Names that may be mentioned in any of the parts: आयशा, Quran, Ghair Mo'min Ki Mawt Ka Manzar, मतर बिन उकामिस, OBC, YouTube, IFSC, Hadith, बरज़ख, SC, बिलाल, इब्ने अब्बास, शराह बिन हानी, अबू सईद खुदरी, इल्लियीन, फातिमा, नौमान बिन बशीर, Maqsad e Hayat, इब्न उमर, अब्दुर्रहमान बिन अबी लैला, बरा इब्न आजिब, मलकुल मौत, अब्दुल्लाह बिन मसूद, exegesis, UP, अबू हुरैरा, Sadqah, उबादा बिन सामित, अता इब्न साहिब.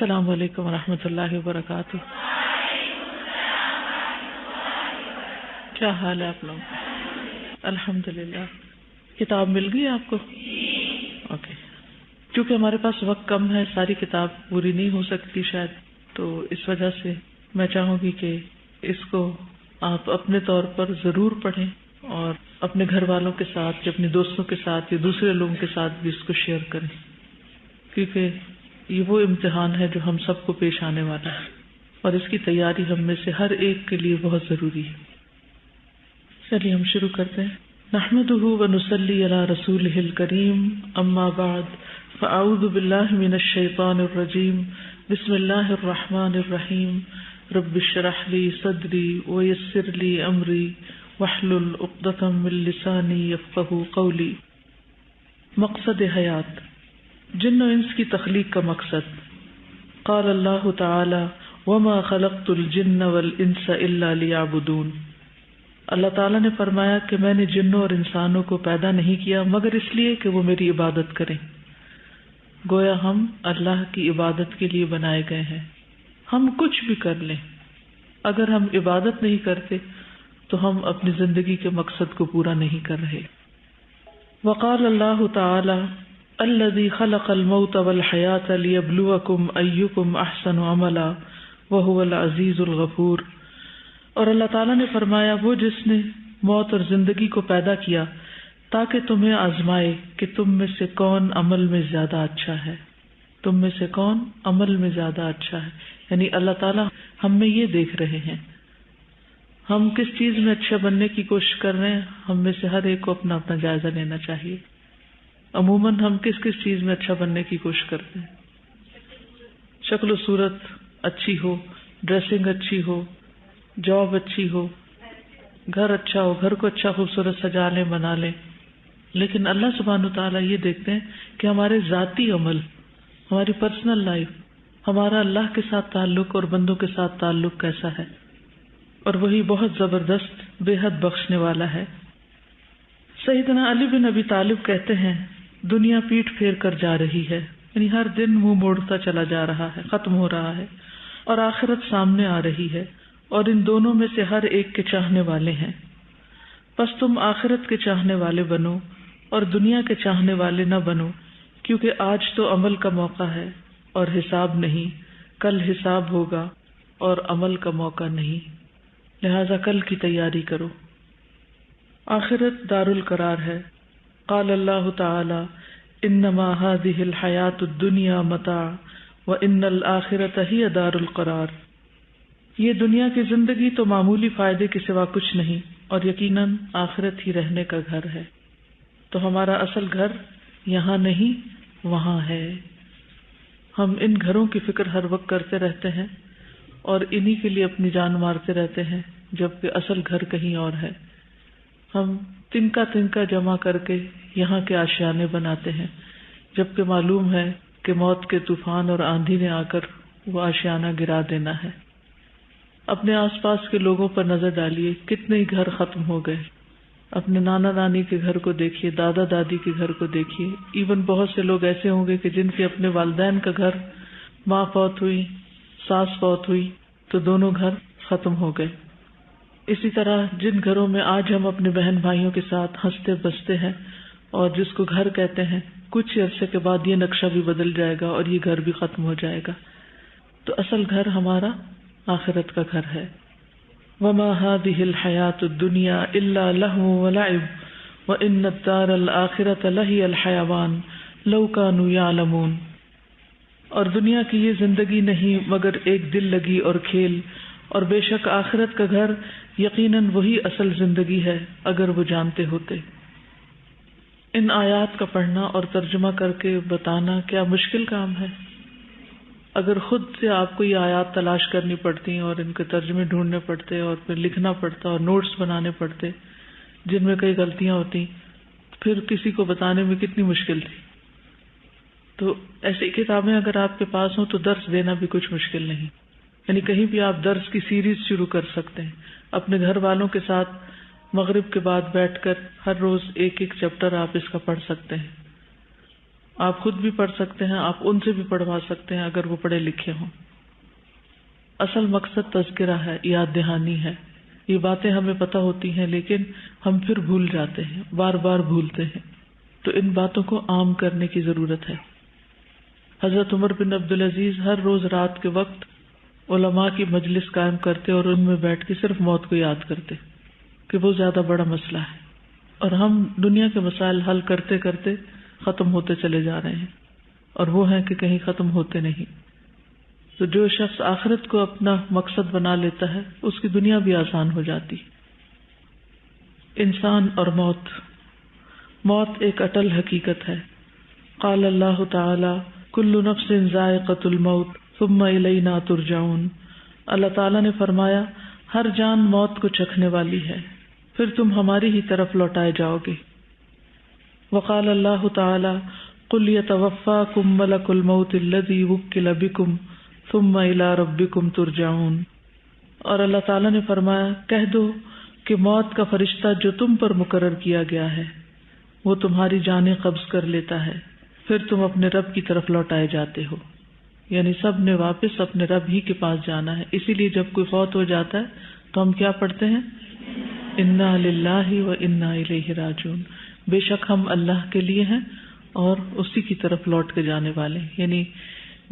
अस्सलामु अलैकुम वरहमतुल्लाहि वबरकातुहू। क्या हाल है आप लोग? अल्हम्दुलिल्लाह। किताब मिल गई आपको? ओके। क्योंकि हमारे पास वक्त कम है, सारी किताब पूरी नहीं हो सकती शायद, तो इस वजह से मैं चाहूंगी कि इसको आप अपने तौर पर जरूर पढ़ें और अपने घर वालों के साथ या अपने दोस्तों के साथ या दूसरे लोगों के साथ भी इसको शेयर करें, क्योंकि ये वो इम्तिहान है जो हम सबको पेश आने वाला है और इसकी तैयारी हम में से हर एक के लिए बहुत जरूरी है। चलिए हम शुरू करते हैं। नहमदुहु व नुसल्ली अला रसूलिहिल करीम, अम्मा बाद फअऊज़ु बिल्लाहि मिनश शैतानिर रजीम, बिस्मिल्लाहिर रहमानिर रहीम, रब्बिश्रह ली सदरी व यस्सिर ली अमरी वहलुल उक़्दतम मिन लिसानी यफ़क़हू क़ौली। मक़सद ए हयात, जिन और इंस की तख्लीक का मकसद। क़ाल अल्लाहु तआला वमा ख़लक़तुल जिन्न वल इंसा इल्ला लियअबुदून। अल्लाह ताला ने फरमाया कि मैंने जिन्नों और इंसानों को पैदा नहीं किया मगर इसलिए कि वो मेरी इबादत करें। गोया हम अल्लाह की इबादत के लिए बनाए गए हैं। हम कुछ भी कर लें, अगर हम इबादत नहीं करते तो हम अपनी जिंदगी के मकसद को पूरा नहीं कर रहे। वक़ाल अल्लाहु तआला अल्लज़ी खलक़ल मौत वल हयात लियब्लुवकुम अय्युकुम अहसनु अमला व हुवल अज़ीज़ुल गफ़ूर। और अल्लाह ताला ने फरमाया, वो जिसने मौत और जिंदगी को पैदा किया ताकि तुम्हें आजमाए कि तुम में से कौन अमल में ज्यादा अच्छा है, तुम में से कौन अमल में ज्यादा अच्छा है। यानी अल्लाह ताला हम में ये देख रहे हैं हम किस चीज में अच्छे बनने की कोशिश कर रहे हैं। हम में से हर एक को अपना अपना जायजा लेना चाहिए। अमूमन हम किस किस चीज में अच्छा बनने की कोशिश करते हैं? शक्ल सूरत अच्छी हो, ड्रेसिंग अच्छी हो, जॉब अच्छी हो, घर अच्छा हो, घर को अच्छा खूबसूरत सजा लें, बना लें। लेकिन अल्लाह सुब्हान व तआला ये देखते हैं कि हमारे जाती अमल, हमारी पर्सनल लाइफ, हमारा अल्लाह के साथ ताल्लुक और बंदों के साथ ताल्लुक कैसा है, और वही बहुत जबरदस्त बेहद बख्शने वाला है। सईदना अली बिन अबी तालिब कहते हैं, दुनिया पीठ फेर कर जा रही है, यानी हर दिन मुंह मोड़ता चला जा रहा है, खत्म हो रहा है, और आखिरत सामने आ रही है, और इन दोनों में से हर एक के चाहने वाले हैं। बस तुम आखिरत के चाहने वाले बनो और दुनिया के चाहने वाले न बनो, क्योंकि आज तो अमल का मौका है और हिसाब नहीं, कल हिसाब होगा और अमल का मौका नहीं, लिहाजा कल की तैयारी करो। आखिरत दारुल करार है। क़ाल अल्लाहु तआला इन्नमा हाज़िहिल हयातुद दुनिया मता व इन्नल आखिरत हिय दारुल करार। ये दुनिया की जिंदगी तो मामूली फायदे के सिवा कुछ नहीं, और यकीनन आखिरत ही रहने का घर है। तो हमारा असल घर यहाँ नहीं वहाँ है। हम इन घरों की फिक्र हर वक्त करते रहते हैं और इन्हीं के लिए अपनी जान मारते रहते हैं, जबकि असल घर कहीं और है। हम तिनका तिनका जमा करके यहाँ के आशियाने बनाते हैं, जबकि मालूम है कि मौत के तूफान और आंधी ने आकर वो आशियाना गिरा देना है। अपने आसपास के लोगों पर नजर डालिए, कितने ही घर खत्म हो गए। अपने नाना नानी के घर को देखिए, दादा दादी के घर को देखिए। इवन बहुत से लोग ऐसे होंगे कि जिनके अपने वालिदैन का घर, माँ फौत हुई, सास फौत हुई, तो दोनों घर खत्म हो गए। इसी तरह जिन घरों में आज हम अपने बहन भाइयों के साथ हंसते बसते हैं और जिसको घर कहते हैं, कुछ अरसे के बाद ये नक्शा भी बदल जाएगा और ये घर भी खत्म हो जाएगा। तो असल घर हमारा आखिरत का घर है। वमा हादिहिल हयातुद दुनिया इल्ला लहवु व लइब व इन्नद दारल आखिरत लहियल हयावान लौ कानू यालमून। और दुनिया की ये जिंदगी नहीं मगर एक दिल लगी और खेल, और बेशक आखिरत का घर यकीनन वही असल जिंदगी है अगर वो जानते होते। इन आयात का पढ़ना और तर्जुमा करके बताना क्या मुश्किल काम है? अगर खुद से आपको ये आयात तलाश करनी पड़ती और इनके तर्जुमे ढूंढने पड़ते और फिर लिखना पड़ता और नोट्स बनाने पड़ते जिनमें कई गलतियां होती, फिर किसी को बताने में कितनी मुश्किल थी। तो ऐसी किताबें अगर आपके पास हों तो दर्स देना भी कुछ मुश्किल नहीं। यानी कहीं भी आप दर्स की सीरीज शुरू कर सकते हैं। अपने घर वालों के साथ मगरिब के बाद बैठकर हर रोज एक एक चैप्टर आप इसका पढ़ सकते हैं। आप खुद भी पढ़ सकते हैं, आप उनसे भी पढ़वा सकते हैं अगर वो पढ़े लिखे हों। असल मकसद तज़किरा है, याद दहानी है। ये बातें हमें पता होती हैं लेकिन हम फिर भूल जाते हैं, बार बार भूलते हैं, तो इन बातों को आम करने की जरूरत है। हजरत उमर बिन अब्दुल अजीज हर रोज रात के वक्त उलमा की मजलिस कायम करते और उनमें बैठ के सिर्फ मौत को याद करते कि वो ज्यादा बड़ा मसला है, और हम दुनिया के मसाइल हल करते करते खत्म होते चले जा रहे हैं, और वो है कि कहीं खत्म होते नहीं। तो जो शख्स आखिरत को अपना मकसद बना लेता है उसकी दुनिया भी आसान हो जाती है। इंसान और मौत, मौत एक अटल हकीकत है। क़ाल अल्लाह ताला कुल्लु नफ्सिन ज़ायक़तुल मौत सुम्मा इलैना तुरजाऊन। अल्लाह ताला ने फरमाया हर जान मौत को चखने वाली है, फिर तुम हमारी ही तरफ लौटाए जाओगे। वक़ाल अल्लाह ताला कुल यतवफ़्फ़ाकुम मलकुल मौत अल्लज़ी वुक्किल बिकुम सुम्मा इला रब्बिकुम तुरजाऊन। और अल्लाह ताला ने फरमाया कह दो कि मौत का फरिश्ता जो तुम पर मुकर्रर किया गया है वो तुम्हारी जानें कब्ज कर लेता है, फिर तुम अपने रब की तरफ लौटाए जाते हो। यानी सब ने वापस अपने रब ही के पास जाना है। इसीलिए जब कोई फौत हो जाता है तो हम क्या पढ़ते हैं, इन्ना लिल्लाहि व इन्ना इलैहि राजिऊन। बेशक हम अल्लाह के लिए हैं और उसी की तरफ लौट के जाने वाले। यानी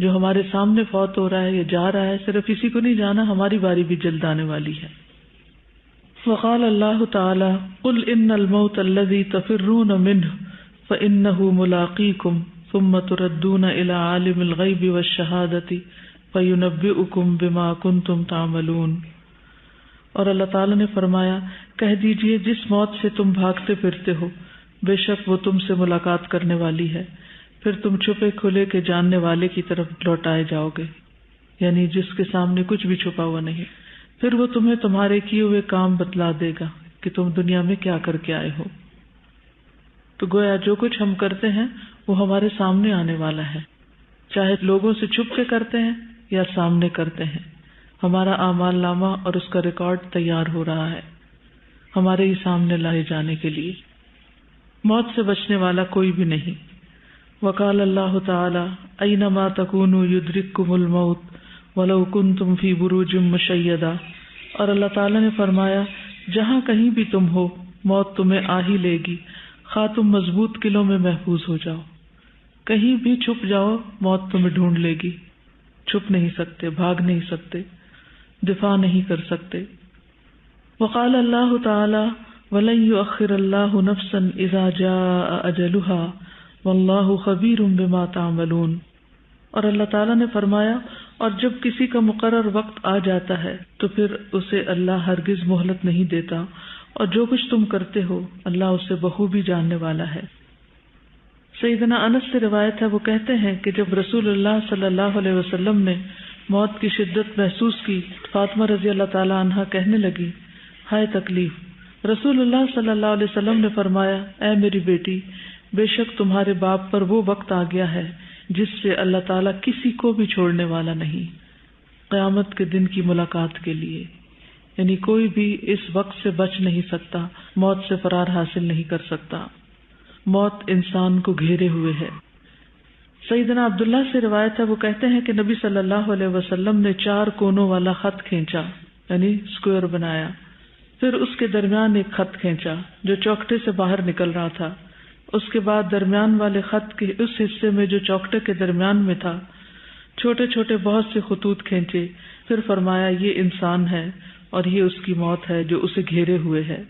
जो हमारे सामने फौत हो रहा है या जा रहा है, सिर्फ इसी को नहीं जाना, हमारी बारी भी जल्द आने वाली है। फ़क़ाल अल्लाह ताला कुल इन्नल मौत अल्लज़ी तफ़िर्रूना मिन्हु फ़इन्नहु मुलाक़ीकुम सुम्मा तुरद्दूना इला आलिमिल ग़ैबि वश्शहादति फ़युनब्बिउकुम बिमा कुंतुम तामलून। और अल्लाह ताला ने फरमाया कह दीजिए जिस मौत से तुम भागते फिरते हो बेशक वो तुमसे मुलाकात करने वाली है, फिर तुम छुपे खुले के जानने वाले की तरफ लौटाए जाओगे। यानी जिसके सामने कुछ भी छुपा हुआ नहीं, फिर वो तुम्हें तुम्हारे किए हुए काम बतला देगा कि तुम दुनिया में क्या करके आए हो। तो गोया जो कुछ हम करते हैं वो हमारे सामने आने वाला है, चाहे लोगों से छुप के करते हैं या सामने करते हैं। हमारा आमाल नामा और उसका रिकॉर्ड तैयार हो रहा है हमारे ही सामने लाए जाने के लिए। मौत से बचने वाला कोई भी नहीं। वक़ाल अल्लाह ताला ऐनमा तकूनू युद्रिक्कुमुल मौत वलौ कुंतुम फी बुरूजिम मुशय्यदा। और अल्लाह ताला ने फरमाया जहाँ कहीं भी तुम हो मौत तुम्हें आ ही लेगी, खा तुम मजबूत किलों में महफूज हो जाओ। कहीं भी छुप जाओ मौत तुम्हें ढूंढ लेगी। छुप नहीं सकते, भाग नहीं सकते, दिफा नहीं कर सकते। वक़ाल अल्लाह ताला वलन युअख्खिरल्लाहु नफ्सन इज़ा जाअ अजलुहा वल्लाहु खबीरुम बिमा तामलून। और अल्लाह ताला ने फरमाया और जब किसी का मुकर्रर वक्त आ जाता है तो फिर उसे अल्लाह हरगिज मोहलत नहीं देता, और जो कुछ तुम करते हो अल्लाह उसे बखूबी जानने वाला है। सईदना अनस से रिवायत है, वो कहते हैं कि जब रसूलुल्लाह सल्लल्लाहु अलैहि वसल्लम ने मौत की शिद्दत महसूस की, फातिमा रजी अल्लाह ताला अन्हा कहने लगी हाय तकलीफ। रसूलुल्लाह सल्लल्लाहु अलैहि वसल्लम ने फरमाया ऐ मेरी बेटी, बेशक तुम्हारे बाप पर वो वक्त आ गया है जिससे अल्लाह ताला किसी को भी छोड़ने वाला नहीं, क़यामत के दिन की मुलाकात के लिए। यानी कोई भी इस वक्त से बच नहीं सकता, मौत से फरार हासिल नहीं कर सकता। मौत इंसान को घेरे हुए है। सईदना अब्दुल्लाह से रिवायत है, वो कहते हैं कि नबी सल्लल्लाहु अलैहि वसल्लम ने 4 कोनों वाला खत खींचा, यानी स्क्वायर बनाया, फिर उसके दरमियान एक खत खींचा जो चौकटे से बाहर निकल रहा था। उसके बाद दरमियान वाले खत के उस हिस्से में जो चौकटे के दरमियान में था छोटे छोटे बहुत से खतूत खींचे। फिर फरमाया ये इंसान है और ये उसकी मौत है जो उसे घेरे हुए है,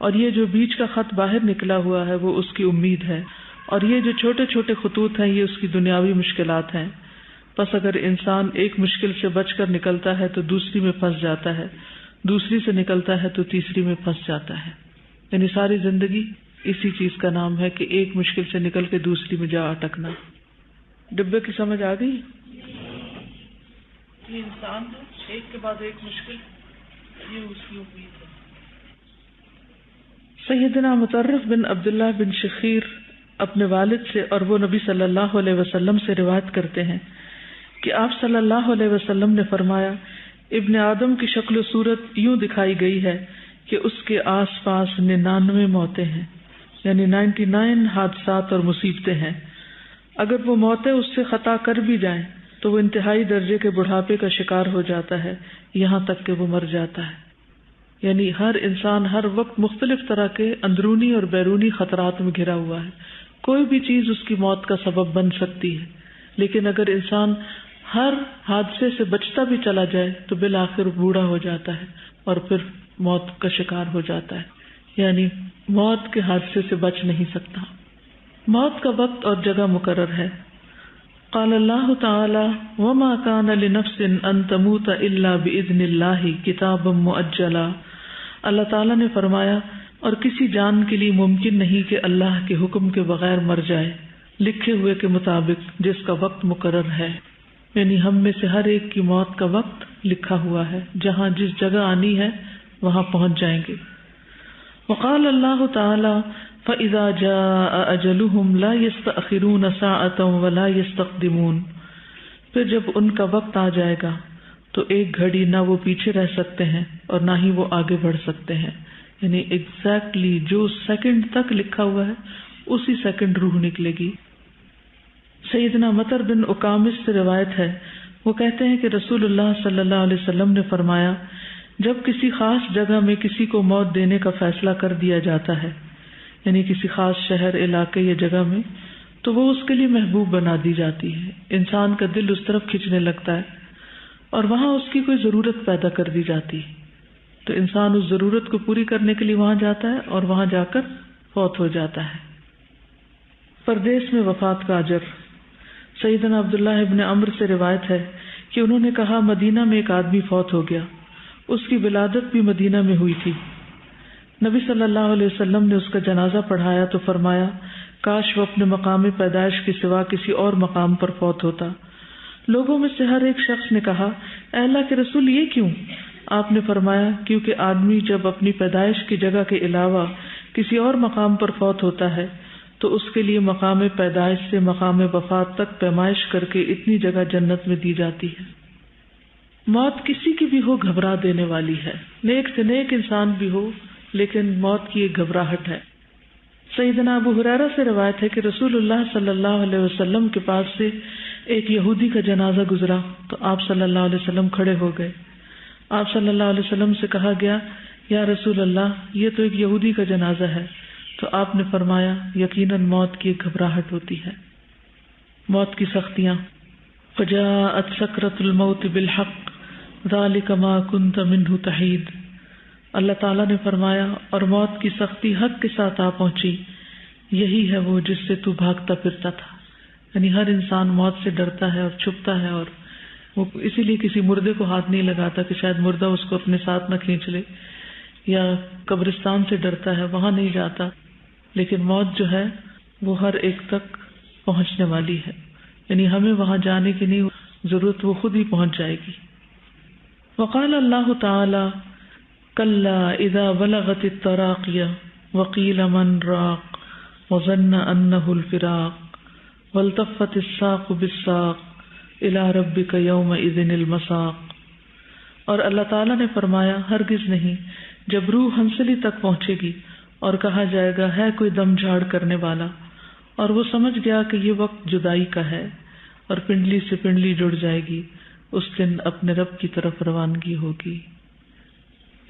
और ये जो बीच का खत बाहर निकला हुआ है वो उसकी उम्मीद है, और ये जो छोटे छोटे खतूत हैं ये उसकी दुनियावी मुश्किलात हैं। बस अगर इंसान एक मुश्किल से बचकर निकलता है तो दूसरी में फंस जाता है, दूसरी से निकलता है तो तीसरी में फंस जाता है। यानी सारी जिंदगी इसी चीज का नाम है कि एक मुश्किल से निकल के दूसरी में जा अटकना। डिब्बे की समझ आ गई? ये इंसान है, एक के बाद एक मुश्किल, ये उसकी उम्मीद है। सैयदना मुतर्रफ बिन अब्दुल्लाह बिन शखीर अपने वालिद से, और वो नबी सल्लल्लाहु अलैहि वसल्लम से रिवायत करते हैं कि आप सल्लल्लाहु अलैहि वसल्लम ने फरमाया इब्न आदम की शक्ल सूरत यूं दिखाई गई है कि उसके आस पास 99 मौतें हैं, यानी 99 हादसात और मुसीबतें हैं। अगर वो मौत है उससे खता कर भी जाए तो वो इंतहाई दर्जे के बुढ़ापे का शिकार हो जाता है, यहाँ तक कि वो मर जाता है। यानी हर इंसान हर वक्त मुख्तलिफ तरह के अंदरूनी और बैरूनी खतरात में घिरा हुआ है। कोई भी चीज़ उसकी मौत का सबब बन सकती है, लेकिन अगर इंसान हर हादसे से बचता भी चला जाए तो बिल आखिर बूढ़ा हो जाता है और फिर मौत का शिकार हो जाता है। यानी मौत के हादसे से बच नहीं सकता। मौत का वक्त और जगह मुकर्रर है। قال الله تعالى وما كان لنفس ان تموت الا باذن الله كتابا مؤجلا। अल्लाह ताला ने फरमाया, और किसी जान के लिए मुमकिन नहीं कि अल्लाह के हुक्म के बगैर मर जाए, लिखे हुए के मुताबिक जिसका वक्त मुकर्रर है। यानी हम में से हर एक की मौत का वक्त लिखा हुआ है, जहाँ जिस जगह आनी है वहाँ पहुँच जाएंगे। वक़ाल अल्लाह ताला फ़इज़ा जाअ अजलुहुम ला यस्तअख़िरून साअतन व ला यस्तक़दिमून। फिर जब उनका वक्त आ जाएगा तो एक घड़ी ना वो पीछे रह सकते हैं और ना ही वो आगे बढ़ सकते हैं। यानी एग्जैक्टली जो सेकंड तक लिखा हुआ है उसी सेकंड रूह निकलेगी। सैयदना मतर बिन उकामिस से रिवायत है, वो कहते हैं कि रसूलुल्लाह सल्लल्लाहु अलैहि वसल्लम ने फरमाया, जब किसी खास जगह में किसी को मौत देने का फैसला कर दिया जाता है, यानी किसी खास शहर इलाके या जगह में, तो वो उसके लिए महबूब बना दी जाती है। इंसान का दिल उस तरफ खींचने लगता है और वहाँ उसकी कोई ज़रूरत पैदा कर दी जाती है, तो इंसान उस ज़रूरत को पूरी करने के लिए वहाँ जाता है और वहाँ जाकर फौत हो जाता है। परदेश में वफात का अजर। सैयदना अब्दुल्लाह इब्न अम्र से रिवायत है कि उन्होंने कहा, मदीना में एक आदमी फौत हो गया, उसकी विलादत भी मदीना में हुई थी। नबी सल्लल्लाहु अलैहि वसल्लम ने उसका जनाजा पढ़ाया तो फरमाया, काश वो अपने मकाम पैदाइश के सिवा किसी और मकाम पर फौत होता। लोगों में से हर एक शख्स ने कहा, अल्लाह के रसूल ये क्यों? आपने फरमाया, क्योंकि आदमी जब अपनी पैदाइश की जगह के अलावा किसी और मकाम पर फौत होता है तो उसके लिए मकाम पैदाइश से मकाम वफात तक पैमाइश करके इतनी जगह जन्नत में दी जाती है। मौत किसी की भी हो घबरा देने वाली है, नेक से नेक इंसान भी हो, लेकिन मौत की एक घबराहट है। सईदना अबू हुरैरा से रवायत है कि रसूलुल्लाह सल्लल्लाहु अलैहि वसल्लम के पास से एक यहूदी का जनाजा गुजरा तो आप सल्लल्लाहु अलैहि वसल्लम खड़े हो गए। आप सल्लल्लाहु अलैहि वसल्लम से कहा गया, या रसूलल्लाह ये तो एक यहूदी का जनाजा है। तो आपने फरमाया, यकीनन मौत की एक घबराहट होती है। मौत की सख्तियाँ। फजाअत सकरतुल मौत बिल हक़ ज़ालिका मा कुन्त मिन्हु तहीद। अल्लाह ताला ने फरमाया, और मौत की सख्ती हक के साथ आ पहुंची, यही है वो जिससे तू भागता फिरता था। यानी हर इंसान मौत से डरता है और छुपता है, और वो इसीलिए किसी मुर्दे को हाथ नहीं लगाता कि शायद मुर्दा उसको अपने साथ न खींच ले, या कब्रिस्तान से डरता है, वहां नहीं जाता। लेकिन मौत जो है वो हर एक तक पहुंचने वाली है, यानी हमें वहां जाने की नहीं जरूरत, वो खुद ही पहुंच जाएगी। वक़ाल अल्लाह ताला कल्ला इज़ा बलगत तराक़िया वक़ील मन राक़ वज़न्न अन्नहुल फ़िराक़ वल्तफ़त इस्साक़ बिस्साक़ इला रब्बिका यौमइज़िनिल मसाक़। और अल्लाह ताला ने फरमाया, हरगिज़ नहीं, जब रूह हंसली तक पहुंचेगी और कहा जाएगा, है कोई दम झाड़ करने वाला, और वो समझ गया कि ये वक्त जुदाई का है, और पिंडली से पिंडली जुड़ जाएगी, उस दिन अपने रब की तरफ रवानगी होगी।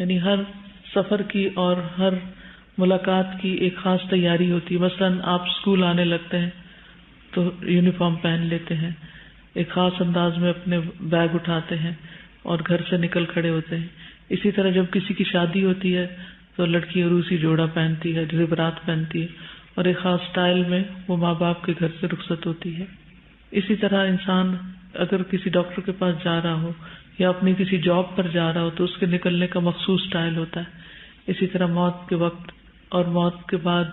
यानी हर सफर की और हर मुलाकात की एक खास तैयारी होती है। मसलन आप स्कूल आने लगते हैं तो यूनिफॉर्म पहन लेते हैं, एक खास अंदाज में अपने बैग उठाते हैं और घर से निकल खड़े होते हैं। इसी तरह जब किसी की शादी होती है तो लड़की उरूसी जोड़ा पहनती है, ज़ेवरात पहनती है, और एक खास स्टाइल में वो माँ बाप के घर से रुखसत होती है। इसी तरह इंसान अगर किसी डॉक्टर के पास जा रहा हो या अपने किसी जॉब पर जा रहा हो तो उसके निकलने का मखसूस स्टाइल होता है। इसी तरह मौत के वक्त और मौत के बाद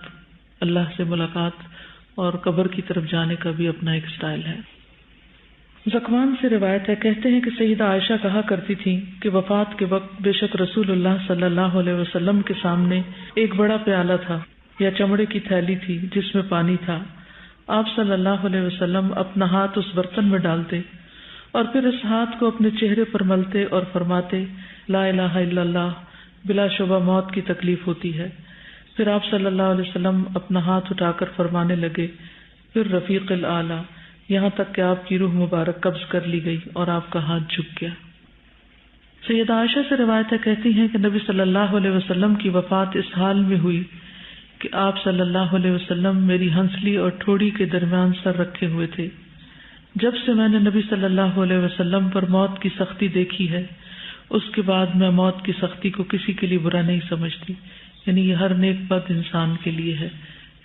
अल्लाह से मुलाकात और कब्र की तरफ जाने का भी अपना एक स्टाइल है। ज़कवान से रिवायत है, कहते हैं कि सैयदा आयशा कहा करती थी कि वफात के वक्त बेशक रसूलुल्लाह सल्लल्लाहु अलैहि वसल्लम के सामने एक बड़ा प्याला था या चमड़े की थैली थी जिसमें पानी था। आप सल्लल्लाहु अलैहि वसल्लम अपना हाथ उस बर्तन में डालते और फिर इस हाथ को अपने चेहरे पर मलते और फरमाते, ला इलाहा इल्लल्लाह, बिला शुबा मौत की तकलीफ होती है। फिर आप सल्लल्लाहु अलैहि वसल्लम अपना हाथ उठाकर फरमाने लगे, फिर रफीक अल आला, यहाँ तक कि आपकी रूह मुबारक कब्ज कर ली गई और आपका हाथ झुक गया। सैयदा आयशा से रिवायत है, कहती हैं कि नबी सल्लल्लाहु अलैहि वसल्लम की वफात इस हाल में हुई कि आप सल्लल्लाहु अलैहि वसल्लम मेरी हंसली और ठोड़ी के दरमियान सर रखे हुए थे। जब से मैंने नबी सल्लल्लाहु अलैहि वसल्लम पर मौत की सख्ती देखी है, उसके बाद मैं मौत की सख्ती को किसी के लिए बुरा नहीं समझती। यानी ये हर नेक बद इंसान के लिए है,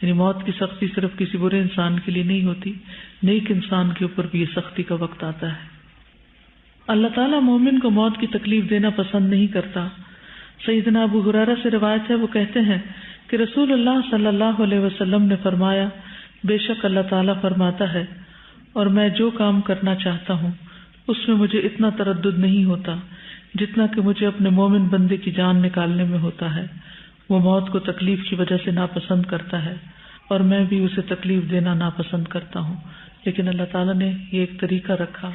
यानी मौत की सख्ती सिर्फ किसी बुरे इंसान के लिए नहीं होती, नेक इंसान के ऊपर भी ये सख्ती का वक्त आता है। अल्लाह ताला मोमिन को मौत की तकलीफ देना पसंद नहीं करता। सईदना अबू हुरैरा से रिवायत है, वो कहते हैं कि रसूलुल्लाह सल्लल्लाहु अलैहि वसल्लम ने फरमाया, बेशक अल्लाह ताला फरमाता है और मैं जो काम करना चाहता हूँ उसमें मुझे इतना तरद्दुद नहीं होता जितना कि मुझे अपने मोमिन बंदे की जान निकालने में होता है। वो मौत को तकलीफ की वजह से नापसंद करता है और मैं भी उसे तकलीफ देना नापसंद करता हूँ, लेकिन अल्लाह ताला ने ये एक तरीका रखा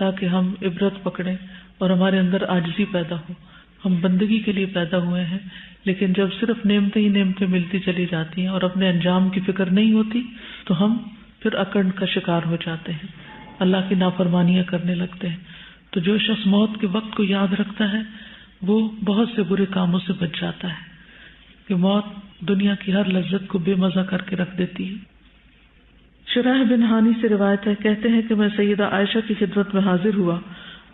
ताकि हम इबरत पकड़ें और हमारे अंदर आजिजी पैदा हो। हम बंदगी के लिए पैदा हुए हैं, लेकिन जब सिर्फ नेमतें ही नेमतें मिलती चली जाती हैं और अपने अंजाम की फिक्र नहीं होती तो हम फिर अकड़ का शिकार हो जाते हैं, अल्लाह की नाफरमानियां करने लगते हैं। तो जो शख्स मौत के वक्त को याद रखता है वो बहुत से बुरे कामों से बच जाता है कि मौत दुनिया की हर लज्जत को बेमजा करके रख देती है। शराह बिन हानी से रिवायत है, कहते हैं कि मैं सैयदा आयशा की खिदमत में हाजिर हुआ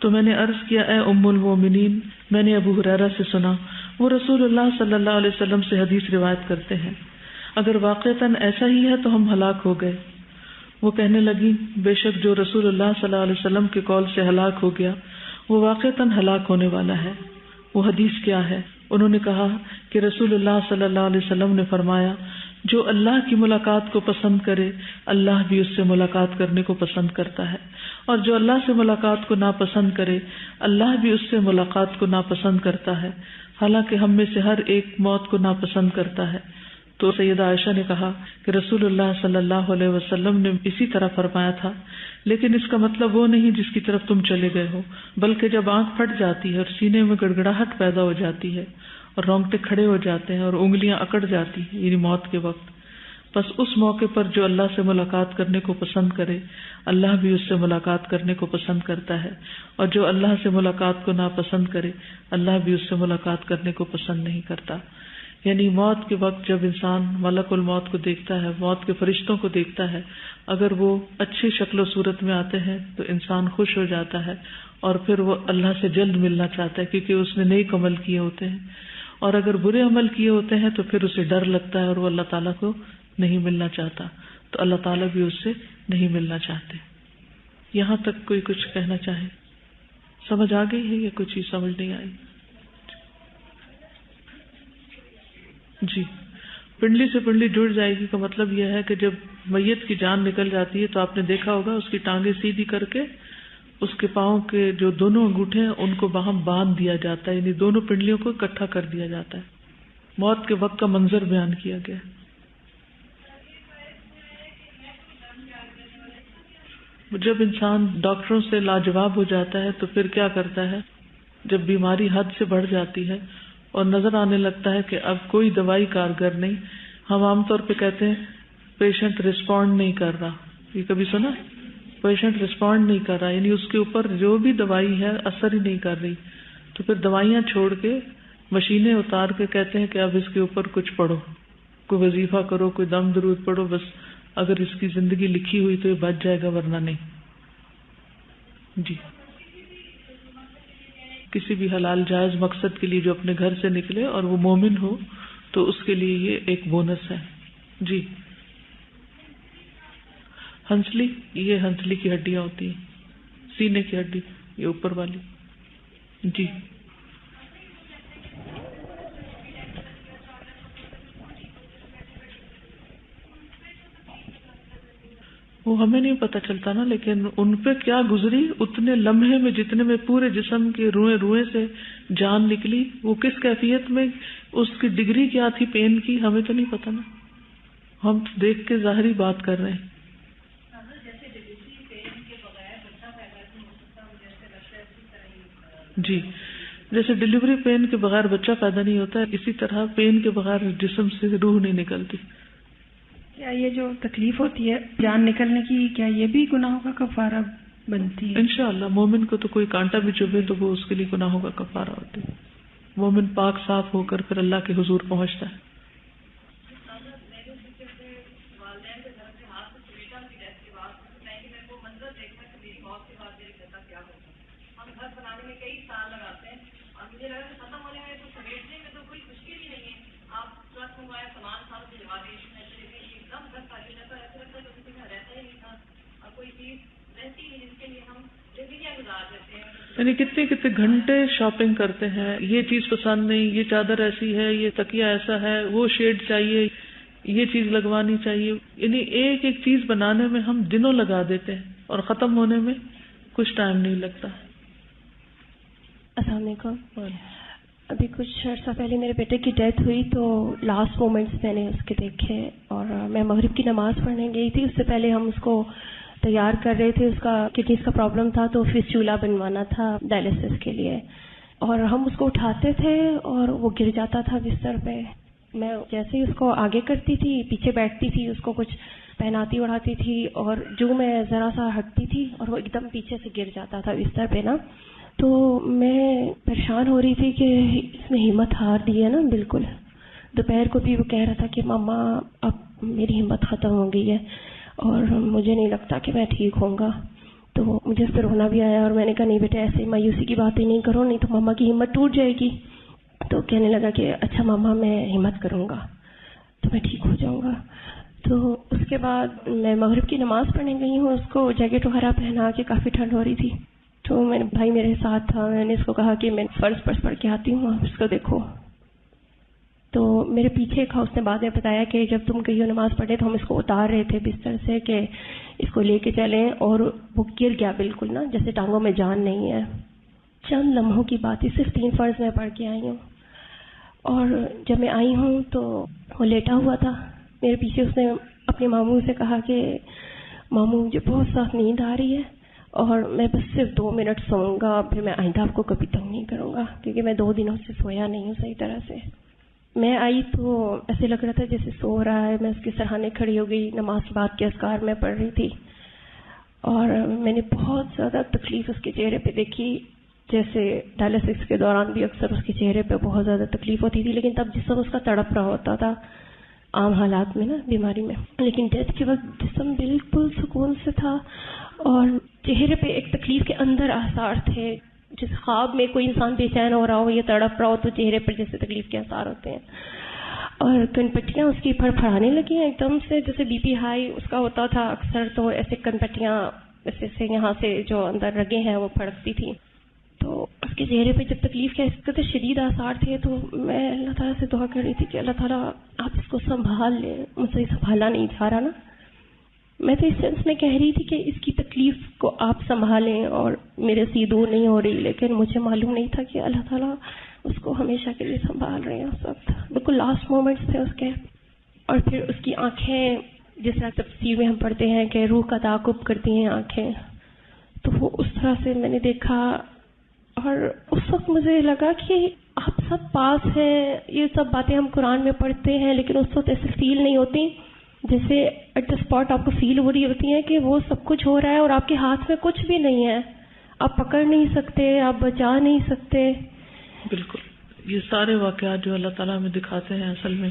तो मैंने अर्ज किया, ए उम्मुल मोमिनीन, मैंने अबू हुरैरा से सुना, वो रसूलुल्लाह सल्लल्लाहु अलैहि वसल्लम से हदीस रिवायत करते हैं, अगर वाक़तन ऐसा ही है तो हम हलाक हो गए। वो कहने लगी, बेशक जो रसूलुल्लाह सल्लल्लाहु अलैहि वसल्लम के कौल से हलाक हो गया वो वाक़तन हलाक होने वाला है। वो हदीस क्या है? उन्होंने कहा कि रसूलुल्लाह सल्लल्लाहु अलैहि वसल्लम ने फरमाया, जो अल्लाह की मुलाकात को पसंद करे अल्लाह भी उससे मुलाकात करने को पसंद करता है, और जो अल्लाह से मुलाकात को नापसंद करे अल्लाह भी उससे मुलाकात को नापसंद करता है। हालांकि हम में से हर एक मौत को नापसंद करता है। तो सैयदा आयशा ने कहा कि रसूलुल्लाह सल्लल्लाहु अलैहि वसल्लम ने इसी तरह फरमाया था, लेकिन इसका मतलब वो नहीं जिसकी तरफ तुम चले गए हो, बल्कि जब आंख फट जाती है और सीने में गड़गड़ाहट पैदा हो जाती है और रोंगटे खड़े हो जाते हैं और उंगलियां अकड़ जाती हैं, यानी मौत के वक्त, बस उस मौके पर जो अल्लाह से मुलाकात करने को पसंद करे अल्लाह भी उससे मुलाकात करने को पसंद करता है, और जो अल्लाह से मुलाकात को नापसंद करे अल्लाह भी उससे मुलाकात करने को पसंद नहीं करता। यानी मौत के वक्त जब इंसान मलकुल मौत को देखता है, मौत के फरिश्तों को देखता है, अगर वो अच्छी शक्ल सूरत में आते हैं तो इंसान खुश हो जाता है और फिर वो अल्लाह से जल्द मिलना चाहता है क्योंकि उसने नेक अमल किए होते हैं, और अगर बुरे अमल किए होते हैं तो फिर उसे डर लगता है और वो अल्लाह ताला को नहीं मिलना चाहता, तो अल्लाह ताला भी उससे नहीं मिलना चाहते। यहाँ तक कोई कुछ कहना चाहे? समझ आ गई है या कुछ ही समझ नहीं आई? जी, पिंडली से पिंडली जुड़ जाएगी का मतलब यह है कि जब मैयत की जान निकल जाती है तो आपने देखा होगा उसकी टांगे सीधी करके उसके पाँव के जो दोनों अंगूठे हैं उनको वहां बांध दिया जाता है, यानी दोनों पिंडलियों को इकट्ठा कर दिया जाता है। मौत के वक्त का मंजर बयान किया गया। जब इंसान डॉक्टरों से लाजवाब हो जाता है तो फिर क्या करता है? जब बीमारी हद से बढ़ जाती है और नजर आने लगता है कि अब कोई दवाई कारगर नहीं, हम आमतौर पे कहते हैं पेशेंट रिस्पॉन्ड नहीं कर रहा। ये कभी सुना? पेशेंट रिस्पॉन्ड नहीं कर रहा, यानी उसके ऊपर जो भी दवाई है असर ही नहीं कर रही, तो फिर दवाइयां छोड़ के मशीनें उतार के कहते हैं कि अब इसके ऊपर कुछ पढ़ो, कोई वजीफा करो, कोई दम दरूद पढ़ो, बस अगर इसकी जिंदगी लिखी हुई तो ये बच जाएगा वरना नहीं। जी, किसी भी हलाल जायज मकसद के लिए जो अपने घर से निकले और वो मोमिन हो तो उसके लिए ये एक बोनस है। जी, हंसली, ये हंसली की हड्डियां होती हैं, सीने की हड्डी ये ऊपर वाली। जी, वो हमें नहीं पता चलता ना, लेकिन उन पे क्या गुजरी उतने लम्हे में जितने में पूरे जिस्म के रुए रुए से जान निकली, वो किस कैफियत में, उसकी डिग्री क्या थी पेन की, हमें तो नहीं पता ना, हम तो देख के जाहिरी बात कर रहे हैं। जी, जैसे डिलीवरी पेन के बगैर बच्चा पैदा नहीं होता, इसी तरह पेन के बगैर जिस्म से रूह नहीं निकलती। क्या ये जो तकलीफ होती है जान निकलने की, क्या ये भी गुनाहों का कफारा बनती है? इंशाअल्लाह मोमिन को तो कोई कांटा भी चुभे तो वो उसके लिए गुनाहों का कफारा होती है। मोमिन पाक साफ होकर फिर अल्लाह के हुजूर पहुंचता है। यानी कितने कितने घंटे शॉपिंग करते हैं, ये चीज पसंद नहीं, ये चादर ऐसी है, ये तकिया ऐसा है, वो शेड चाहिए, ये चीज लगवानी चाहिए, यानी एक एक चीज बनाने में हम दिनों लगा देते हैं और खत्म होने में कुछ टाइम नहीं लगता। अस्सलाम वालेकुम। अभी कुछ अर्सा पहले मेरे बेटे की डेथ हुई तो लास्ट मोमेंट्स मैंने उसके देखे और मैं मगरिब की नमाज पढ़ने गई थी, उससे पहले हम उसको तैयार कर रहे थे, उसका किडनीज का प्रॉब्लम था तो फिस्चूला बनवाना था डायलिसिस के लिए, और हम उसको उठाते थे और वो गिर जाता था बिस्तर पे। मैं जैसे ही उसको आगे करती थी, पीछे बैठती थी, उसको कुछ पहनाती उड़ाती थी, और जो मैं जरा सा हटती थी और वो एकदम पीछे से गिर जाता था बिस्तर पे ना, तो मैं परेशान हो रही थी कि इसमें हिम्मत हार दी है ना बिल्कुल। दोपहर को भी वो कह रहा था कि मामा अब मेरी हिम्मत खत्म हो गई है और मुझे नहीं लगता कि मैं ठीक होऊंगा, तो मुझे उस पर रोना भी आया और मैंने कहा नहीं बेटा ऐसे मायूसी की बातें नहीं करो, नहीं तो मामा की हिम्मत टूट जाएगी। तो कहने लगा कि अच्छा मामा मैं हिम्मत करूंगा तो मैं ठीक हो जाऊंगा। तो उसके बाद मैं मगरिब की नमाज पढ़ने गई हूँ, उसको जैकेट वगैरह पहना के, काफ़ी ठंड हो रही थी, तो मेरे भाई मेरे साथ था, मैंने इसको कहा कि मैं फर्श पढ़ के आती हूँ, आप इसको देखो। तो मेरे पीछे का उसने बाद में बताया कि जब तुम गई हो नमाज पढ़े तो हम इसको उतार रहे थे बिस्तर से कि इसको लेके चलें, और वो गिर गया बिल्कुल ना, जैसे टांगों में जान नहीं है। चंद लम्हों की बात है, सिर्फ 3 फर्ज मैं पढ़ के आई हूँ, और जब मैं आई हूँ तो वो लेटा हुआ था। मेरे पीछे उसने अपने मामू से कहा कि मामू मुझे बहुत सख्त नींद आ रही है और मैं बस सिर्फ 2 मिनट सोऊंगा, फिर मैं आइंदा आपको कभी तंग नहीं करूँगा, क्योंकि मैं 2 दिनों से सोया नहीं हूँ सही तरह से। मैं आई तो ऐसे लग रहा था जैसे सो रहा है, मैं उसके सराहने खड़ी हो गई, नमाज के बाद के अस्कार में पढ़ रही थी, और मैंने बहुत ज़्यादा तकलीफ उसके चेहरे पे देखी, जैसे डायलिसिस के दौरान भी अक्सर उसके चेहरे पे बहुत ज़्यादा तकलीफ होती थी, लेकिन तब जिस्म उसका तड़प रहा होता था आम हालात में ना, बीमारी में, लेकिन डेथ के वक्त जिस्म बिल्कुल सुकून से था और चेहरे पर एक तकलीफ के अंदर आसार थे। जिस ख्वाब में कोई इंसान बेचैन हो रहा हो या तड़प रहा हो तो चेहरे पर जैसे तकलीफ के आसार होते हैं, और कनपट्टियाँ उसकी फड़फड़ाने लगी हैं एकदम से, जैसे बीपी हाई उसका होता था अक्सर, तो ऐसे कनपट्टियाँ ऐसे यहाँ से जो अंदर रगे हैं वो फड़कती थी। तो उसके चेहरे पे जब तकलीफ के इस कदर शदीद आसार थे तो मैं अल्लाह ताला से दुआ कर रही थी कि अल्लाह ताला आप इसको संभाल लें, मुझसे संभाला नहीं जा रहा ना। मैं तो इस सेंस में कह रही थी कि इसकी तकलीफ को आप संभालें, और मेरे से दूर नहीं हो रही, लेकिन मुझे मालूम नहीं था कि अल्लाह ताला उसको हमेशा के लिए संभाल रहे हैं। उस वक्त बिल्कुल लास्ट मोमेंट्स थे उसके, और फिर उसकी आंखें जिस तरह तफसीर में हम पढ़ते हैं कि रूह का ताकुब करती हैं आंखें, तो वो उस तरह से मैंने देखा, और उस वक्त मुझे लगा कि आप सब पास हैं, ये सब बातें हम कुरान में पढ़ते हैं, लेकिन उस वक्त ऐसी फील नहीं होती, जैसे एट द स्पॉट आपको फील हो रही होती है कि वो सब कुछ हो रहा है और आपके हाथ में कुछ भी नहीं है, आप पकड़ नहीं सकते, आप बचा नहीं सकते। बिल्कुल ये सारे वाकयात जो अल्लाह ताला हमें दिखाते हैं, असल में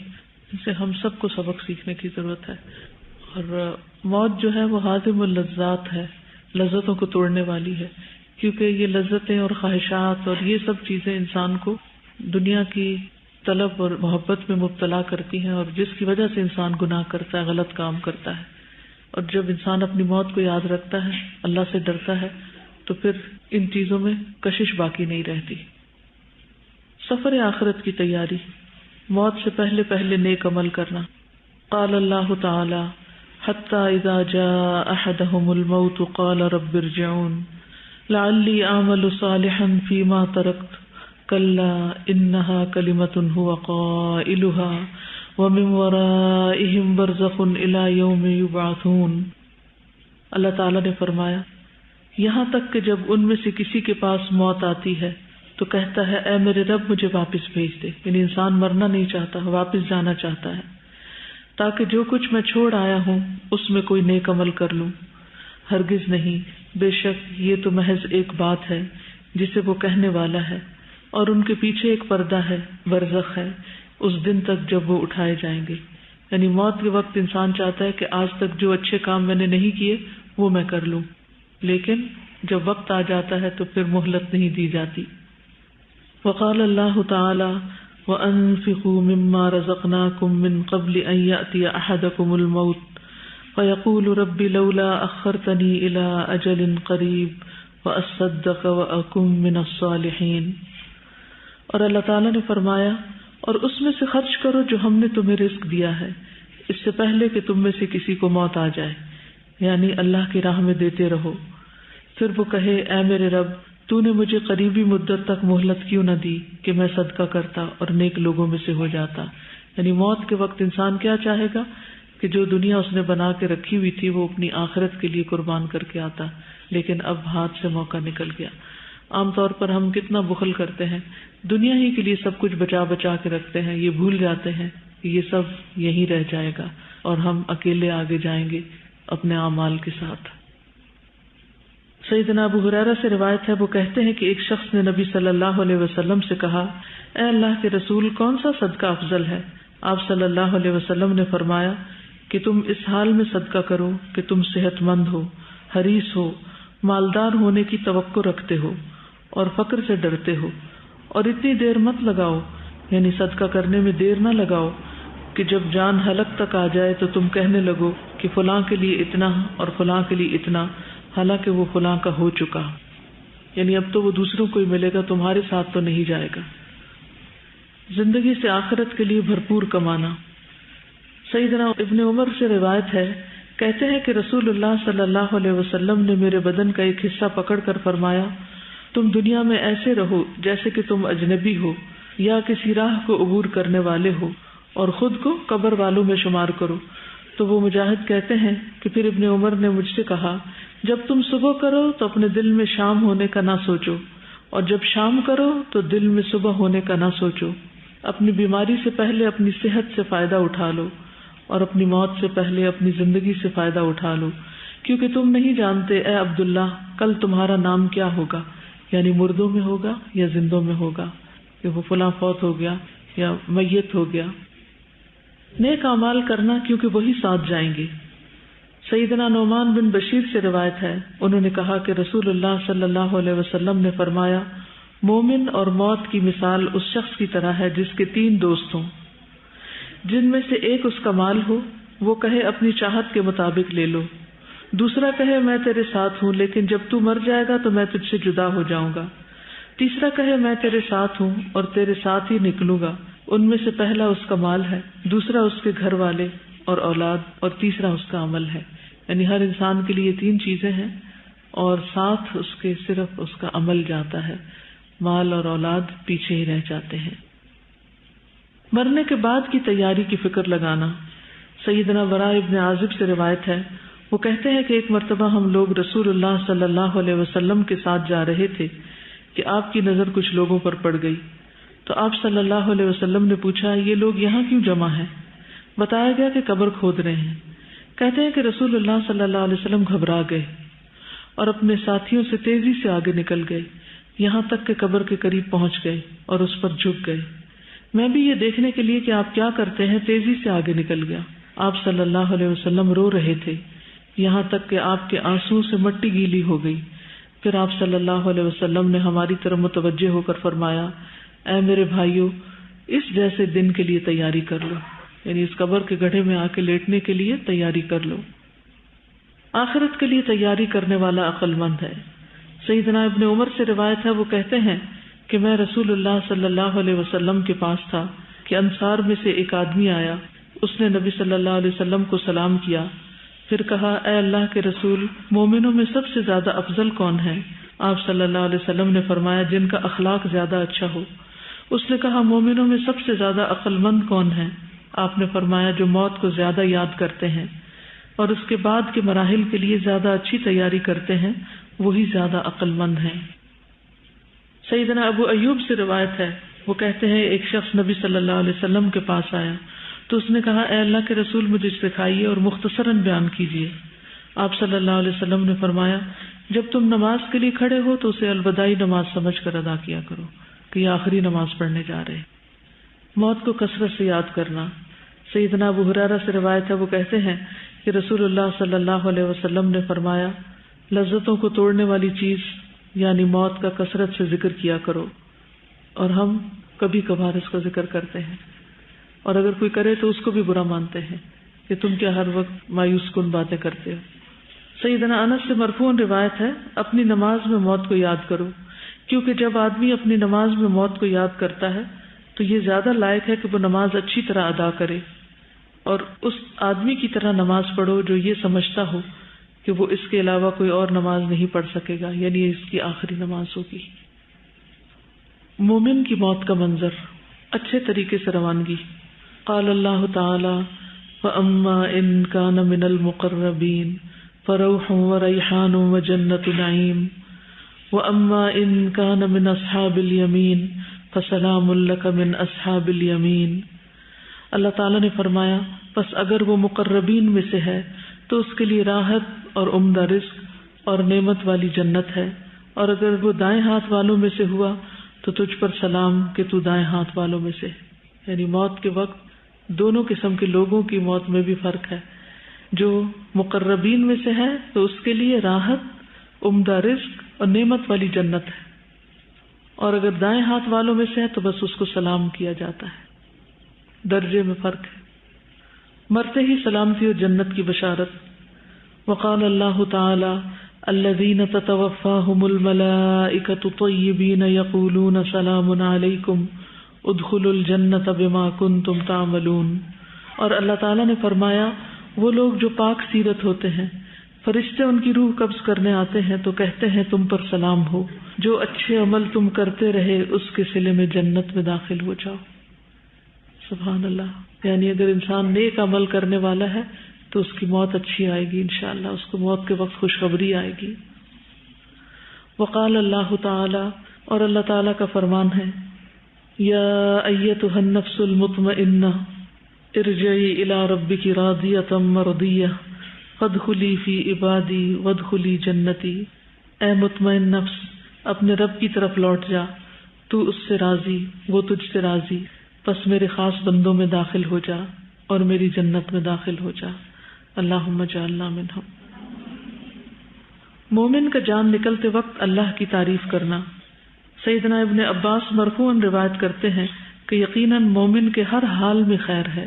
जिससे हम सबको सबक सीखने की जरूरत है। और मौत जो है वो हाज़िमुल लज़्ज़ात है, लज्जतों को तोड़ने वाली है, क्योंकि ये लज्जतें और ख्वाहिशात और ये सब चीजें इंसान को दुनिया की तलब और मोहब्बत में मुब्तला करती हैं, और जिसकी वजह से इंसान गुनाह करता है, गलत काम करता है। और जब इंसान अपनी मौत को याद रखता है, अल्लाह से डरता है, तो फिर इन चीजों में कशिश बाकी नहीं रहती। सफर आखिरत की तैयारी, मौत से पहले पहले नेक अमल करना। क़ाल अल्लाह तआला हत्ता इज़ा जाअ अहदहुमुल मौत क़ाल रब्बि इरजिऊन लअल्ली अअमलु सालिहन फ़ीमा तरक़्तु कल्ला इन्नहा कलिमतुन हुवा क़ाइलुहा व मिन वराइहिम बरज़खुन इला यौमि युबअसून। अल्लाह ताला ने फरमाया, यहाँ तक कि जब उनमें से किसी के पास मौत आती है तो कहता है ऐ मेरे रब मुझे वापस भेज दे, यानी इंसान मरना नहीं चाहता, वापस जाना चाहता है। ताकि जो कुछ मैं छोड़ आया हूँ उसमें कोई नेक अमल कर लूं। हरगिज नहीं, बेशक ये तो महज एक बात है जिसे वो कहने वाला है, और उनके पीछे एक पर्दा है, बरज़ख है, उस दिन तक जब वो उठाए जाएंगे। यानी मौत के वक्त इंसान चाहता है कि आज तक जो अच्छे काम मैंने नहीं किए वो मैं कर लूं, लेकिन जब वक्त आ जाता है तो फिर मोहलत नहीं दी जाती। वक़ाल अल्लाह ताला वअनफ़िक़ू मिम्मा रज़क़नाकुम मिन क़ब्ल अन यअतिय अहदकुमुल मौत फ़यक़ूलु रब्बि लौला अख़्ख़रतनी इला अजलिन क़रीब वअस्सद्दक़ वअकुन मिनस सालिहीन। और अल्लाह ताला ने फरमाया, और उसमें से खर्च करो जो हमने तुम्हें रिस्क दिया है, इससे पहले कि तुम में से किसी को मौत आ जाए। यानी अल्लाह की राह में देते रहो। फिर वो कहे, ऐ मेरे रब, तूने मुझे करीबी मुद्दत तक मोहलत क्यों न दी कि मैं सदका करता और नेक लोगों में से हो जाता। यानी मौत के वक्त इंसान क्या चाहेगा कि जो दुनिया उसने बना के रखी हुई थी वो अपनी आखिरत के लिए कुर्बान करके आता, लेकिन अब हाथ से मौका निकल गया। आमतौर पर हम कितना बुखल करते हैं, दुनिया ही के लिए सब कुछ बचा बचा के रखते हैं। ये भूल जाते हैं कि ये सब यहीं रह जाएगा और हम अकेले आगे जाएंगे अपने आमाल के साथ। सईदना अबू हुरैरा से रिवायत है, वो कहते हैं कि एक शख्स ने नबी सल्लल्लाहु अलैहि वसल्लम से कहा, ए अल्लाह के रसूल, कौन सा सदका अफजल है? आप सल्लल्लाहु अलैहि वसल्लम ने फरमाया कि तुम इस हाल में सदका करो कि तुम सेहतमंद हो, हरीस हो, मालदार होने की तवक्को रखते हो और फक्र से डरते हो, और इतनी देर मत लगाओ, यानी सदका करने में देर ना लगाओ कि जब जान हलक तक आ जाए तो तुम कहने लगो कि फलां के लिए इतना और फलां के लिए इतना, हालांकि वो फलां का हो चुका। यानी अब तो वो दूसरों को ही मिलेगा, तुम्हारे साथ तो नहीं जाएगा। जिंदगी से आखिरत के लिए भरपूर कमाना। सईदना इब्न उमर से रिवायत है, कहते हैं कि रसूलुल्लाह सल्लल्लाहु अलैहि वसल्लम ने मेरे बदन का एक हिस्सा पकड़कर फरमाया, तुम दुनिया में ऐसे रहो जैसे कि तुम अजनबी हो या किसी राह को अबूर करने वाले हो, और खुद को कब्र वालों में शुमार करो। तो वो मुजाहिद कहते हैं कि फिर इब्ने उमर ने मुझसे कहा, जब तुम सुबह करो तो अपने दिल में शाम होने का ना सोचो, और जब शाम करो तो दिल में सुबह होने का ना सोचो। अपनी बीमारी से पहले अपनी सेहत से फायदा उठा लो, और अपनी मौत से पहले अपनी जिंदगी से फायदा उठा लो, क्योंकि तुम नहीं जानते, ए अब्दुल्ला, कल तुम्हारा नाम क्या होगा, यानी मुर्दों में होगा या जिंदों में होगा, कि वो फलां फौत हो गया या मैयत हो गया। नेक अमाल करना, क्योंकि वही साथ जाएंगे। सईदना नौमान बिन बशीर से रिवायत है, उन्होंने कहा कि रसूलुल्लाह सल्लल्लाहु अलैहि वसल्लम ने फरमाया, मोमिन और मौत की मिसाल उस शख्स की तरह है जिसके तीन दोस्त हों, जिनमें से एक उसका माल हो, वो कहे अपनी चाहत के मुताबिक ले लो, दूसरा कहे मैं तेरे साथ हूँ लेकिन जब तू मर जाएगा तो मैं तुझसे जुदा हो जाऊंगा, तीसरा कहे मैं तेरे साथ हूँ और तेरे साथ ही निकलूंगा। उनमें से पहला उसका माल है, दूसरा उसके घर वाले और औलाद, और तीसरा उसका अमल है। यानी हर इंसान के लिए तीन चीजें हैं और साथ उसके सिर्फ उसका अमल जाता है, माल और औलाद पीछे ही रह जाते हैं। मरने के बाद की तैयारी की फिक्र लगाना। सईदना बरा इब्न आजिब से रिवायत है, वो कहते हैं कि एक मर्तबा हम लोग रसूलुल्लाह सल्लल्लाहु अलैहि वसल्लम के साथ जा रहे थे कि आपकी नजर कुछ लोगों पर पड़ गई, तो आप सल्लल्लाहु अलैहि वसल्लम ने पूछा, ये लोग यहाँ क्यों जमा हैं? बताया गया कि कब्र खोद रहे हैं। कहते हैं कि रसूलुल्लाह सल्लल्लाहु अलैहि वसल्लम घबरा गए और अपने साथियों से तेजी से आगे निकल गए, यहाँ तक के कब्र के करीब पहुंच गए और उस पर झुक गए। मैं भी ये देखने के लिए कि आप क्या करते हैं तेजी से आगे निकल गया। आप सल्लल्लाहु अलैहि वसल्लम रो रहे थे, यहाँ तक कि आपके आंसू से मिट्टी गीली हो गई। फिर आप सल्लल्लाहु अलैहि वसल्लम ने हमारी तरफ मुतवज्जे होकर फरमाया, ऐ मेरे भाइयों, इस जैसे दिन के लिए तैयारी कर लो, यानी इस कब्र के गड्ढे में आके लेटने के लिए तैयारी कर लो। आखिरत के लिए तैयारी करने वाला अक्लमंद है। सईदना इब्न उमर से रिवायत है, वो कहते हैं कि मैं रसूलुल्लाह सल्लल्लाहु अलैहि वसल्लम के पास था कि अंसार में से एक आदमी आया, उसने नबी सल्लल्लाहु अलैहि वसल्लम को सलाम किया, फिर कहा, ऐ अल्लाह के रसूल, मोमिनों में सबसे ज्यादा अफजल कौन है? आप सल्लल्लाहु अलैहि वसल्लम ने फरमाया, जिनका अखलाक ज्यादा अच्छा हो। उसने कहा, मोमिनों में सबसे ज्यादा अक्लमंद कौन है? आपने फरमाया, जो मौत को ज्यादा याद करते हैं और उसके बाद के मराहिल के लिए ज्यादा अच्छी तैयारी करते हैं, वही ज्यादा अक्लमंद है। सईदना अबू अय्यूब से रिवायत है, वो कहते हैं एक शख्स नबी सल्लल्लाहु अलैहि वसल्लम के पास आया तो उसने कहा ए अल्लाह के रसूल मुझे सिखाइए और मुख्तसरन बयान कीजिए। आप सल्लल्लाहु अलैहि वसल्लम ने फरमाया जब तुम नमाज के लिए खड़े हो तो उसे अलविदाई नमाज समझकर अदा किया करो कि आखिरी नमाज पढ़ने जा रहे। मौत को कसरत से याद करना। सैयदना अबू हुरैरा से रिवायत है, वो कहते हैं कि रसूलुल्लाह सल्लल्लाहु अलैहि वसल्लम ने फरमाया लज्जतों को तोड़ने वाली चीज यानी मौत का कसरत से जिक्र किया करो। और हम कभी कभार इसका जिक्र करते हैं और अगर कोई करे तो उसको भी बुरा मानते हैं कि तुम क्या हर वक्त मायूस कुन बातें करते हो। सैयदना अनस से मरफून रिवायत है अपनी नमाज में मौत को याद करो क्योंकि जब आदमी अपनी नमाज में मौत को याद करता है तो ये ज्यादा लायक है कि वो नमाज अच्छी तरह अदा करे और उस आदमी की तरह नमाज पढ़ो जो ये समझता हो कि वो इसके अलावा कोई और नमाज नहीं पढ़ सकेगा यानी इसकी आखिरी नमाज होगी। मोमिन की मौत का मंजर अच्छे तरीके से रवानगी। क़ाल अल्लाह ताला फ़अम्मा इन कान मिनल मुक़र्रबीन फ़रौहुन व रैहान व जन्नतु नईम व अम्मा इन कान मिन अस्हाबिल यमीन फ़सलामुन लक मिन अस्हाबिल यमीन। अल्लाह ताला ने फरमाया बस अगर वो मुक़र्रबीन में से है तो उसके लिए राहत और उम्दा रिस्क और नेमत वाली जन्नत है और अगर वो दाएं हाथ वालों में से हुआ तो तुझ पर सलाम कि तू दाएं हाथ वालों में से। यानी मौत के वक्त दोनों किस्म के लोगों की मौत में भी फर्क है। जो मुकर्रबीन में से है तो उसके लिए राहत उम्दा रिस्क और नेमत वाली जन्नत है और अगर दाएं हाथ वालों में से है तो बस उसको सलाम किया जाता है। दर्जे में फर्क है। मरते ही सलामती और जन्नत की बशारत। वक़ाल अल्लाह ताला अल्लज़ीना ततवफ़्फ़ाहुमुल मलाइकतु तय्यिबीना यक़ूलूना सलामुन अलैकुम उद्खुलुल जन्नत बिमा कुंतुम तामलून। और अल्लाह ताला ने फरमाया वो लोग जो पाक सीरत होते हैं फरिश्ते उनकी रूह कब्ज करने आते हैं तो कहते हैं तुम पर सलाम हो, जो अच्छे अमल तुम करते रहे उसके सिले में जन्नत में दाखिल हो जाओ। सुभान अल्लाह। यानी अगर इंसान नेक अमल करने वाला है तो उसकी मौत अच्छी आएगी इंशाअल्लाह, उसको मौत के वक्त खुशखबरी आएगी। वक़ाल अल्लाह ताला और अल्लाह ताला का फरमान है या अय्यतुहन नफ्सुल मुत्मइन्ना इरजई इला रब्बिकी रादियतम मरदिया फदखुली फी इबादी वदखुली जन्नती। ए मुत्मइन नफ्स अपने रब की तरफ लौट जा, तू उससे राजी वो तुझसे राजी, बस मेरे खास बंदों में दाखिल हो जा और मेरी जन्नत में दाखिल हो जा। अल्लाहुम्मा जअलना मिनहुम। मोमिन का जान निकलते वक्त अल्लाह की तारीफ करना। सैयदना इब्ने अब्बास मरफूअन रिवायत करते हैं कि यकीनन मोमिन के हर हाल में खैर है,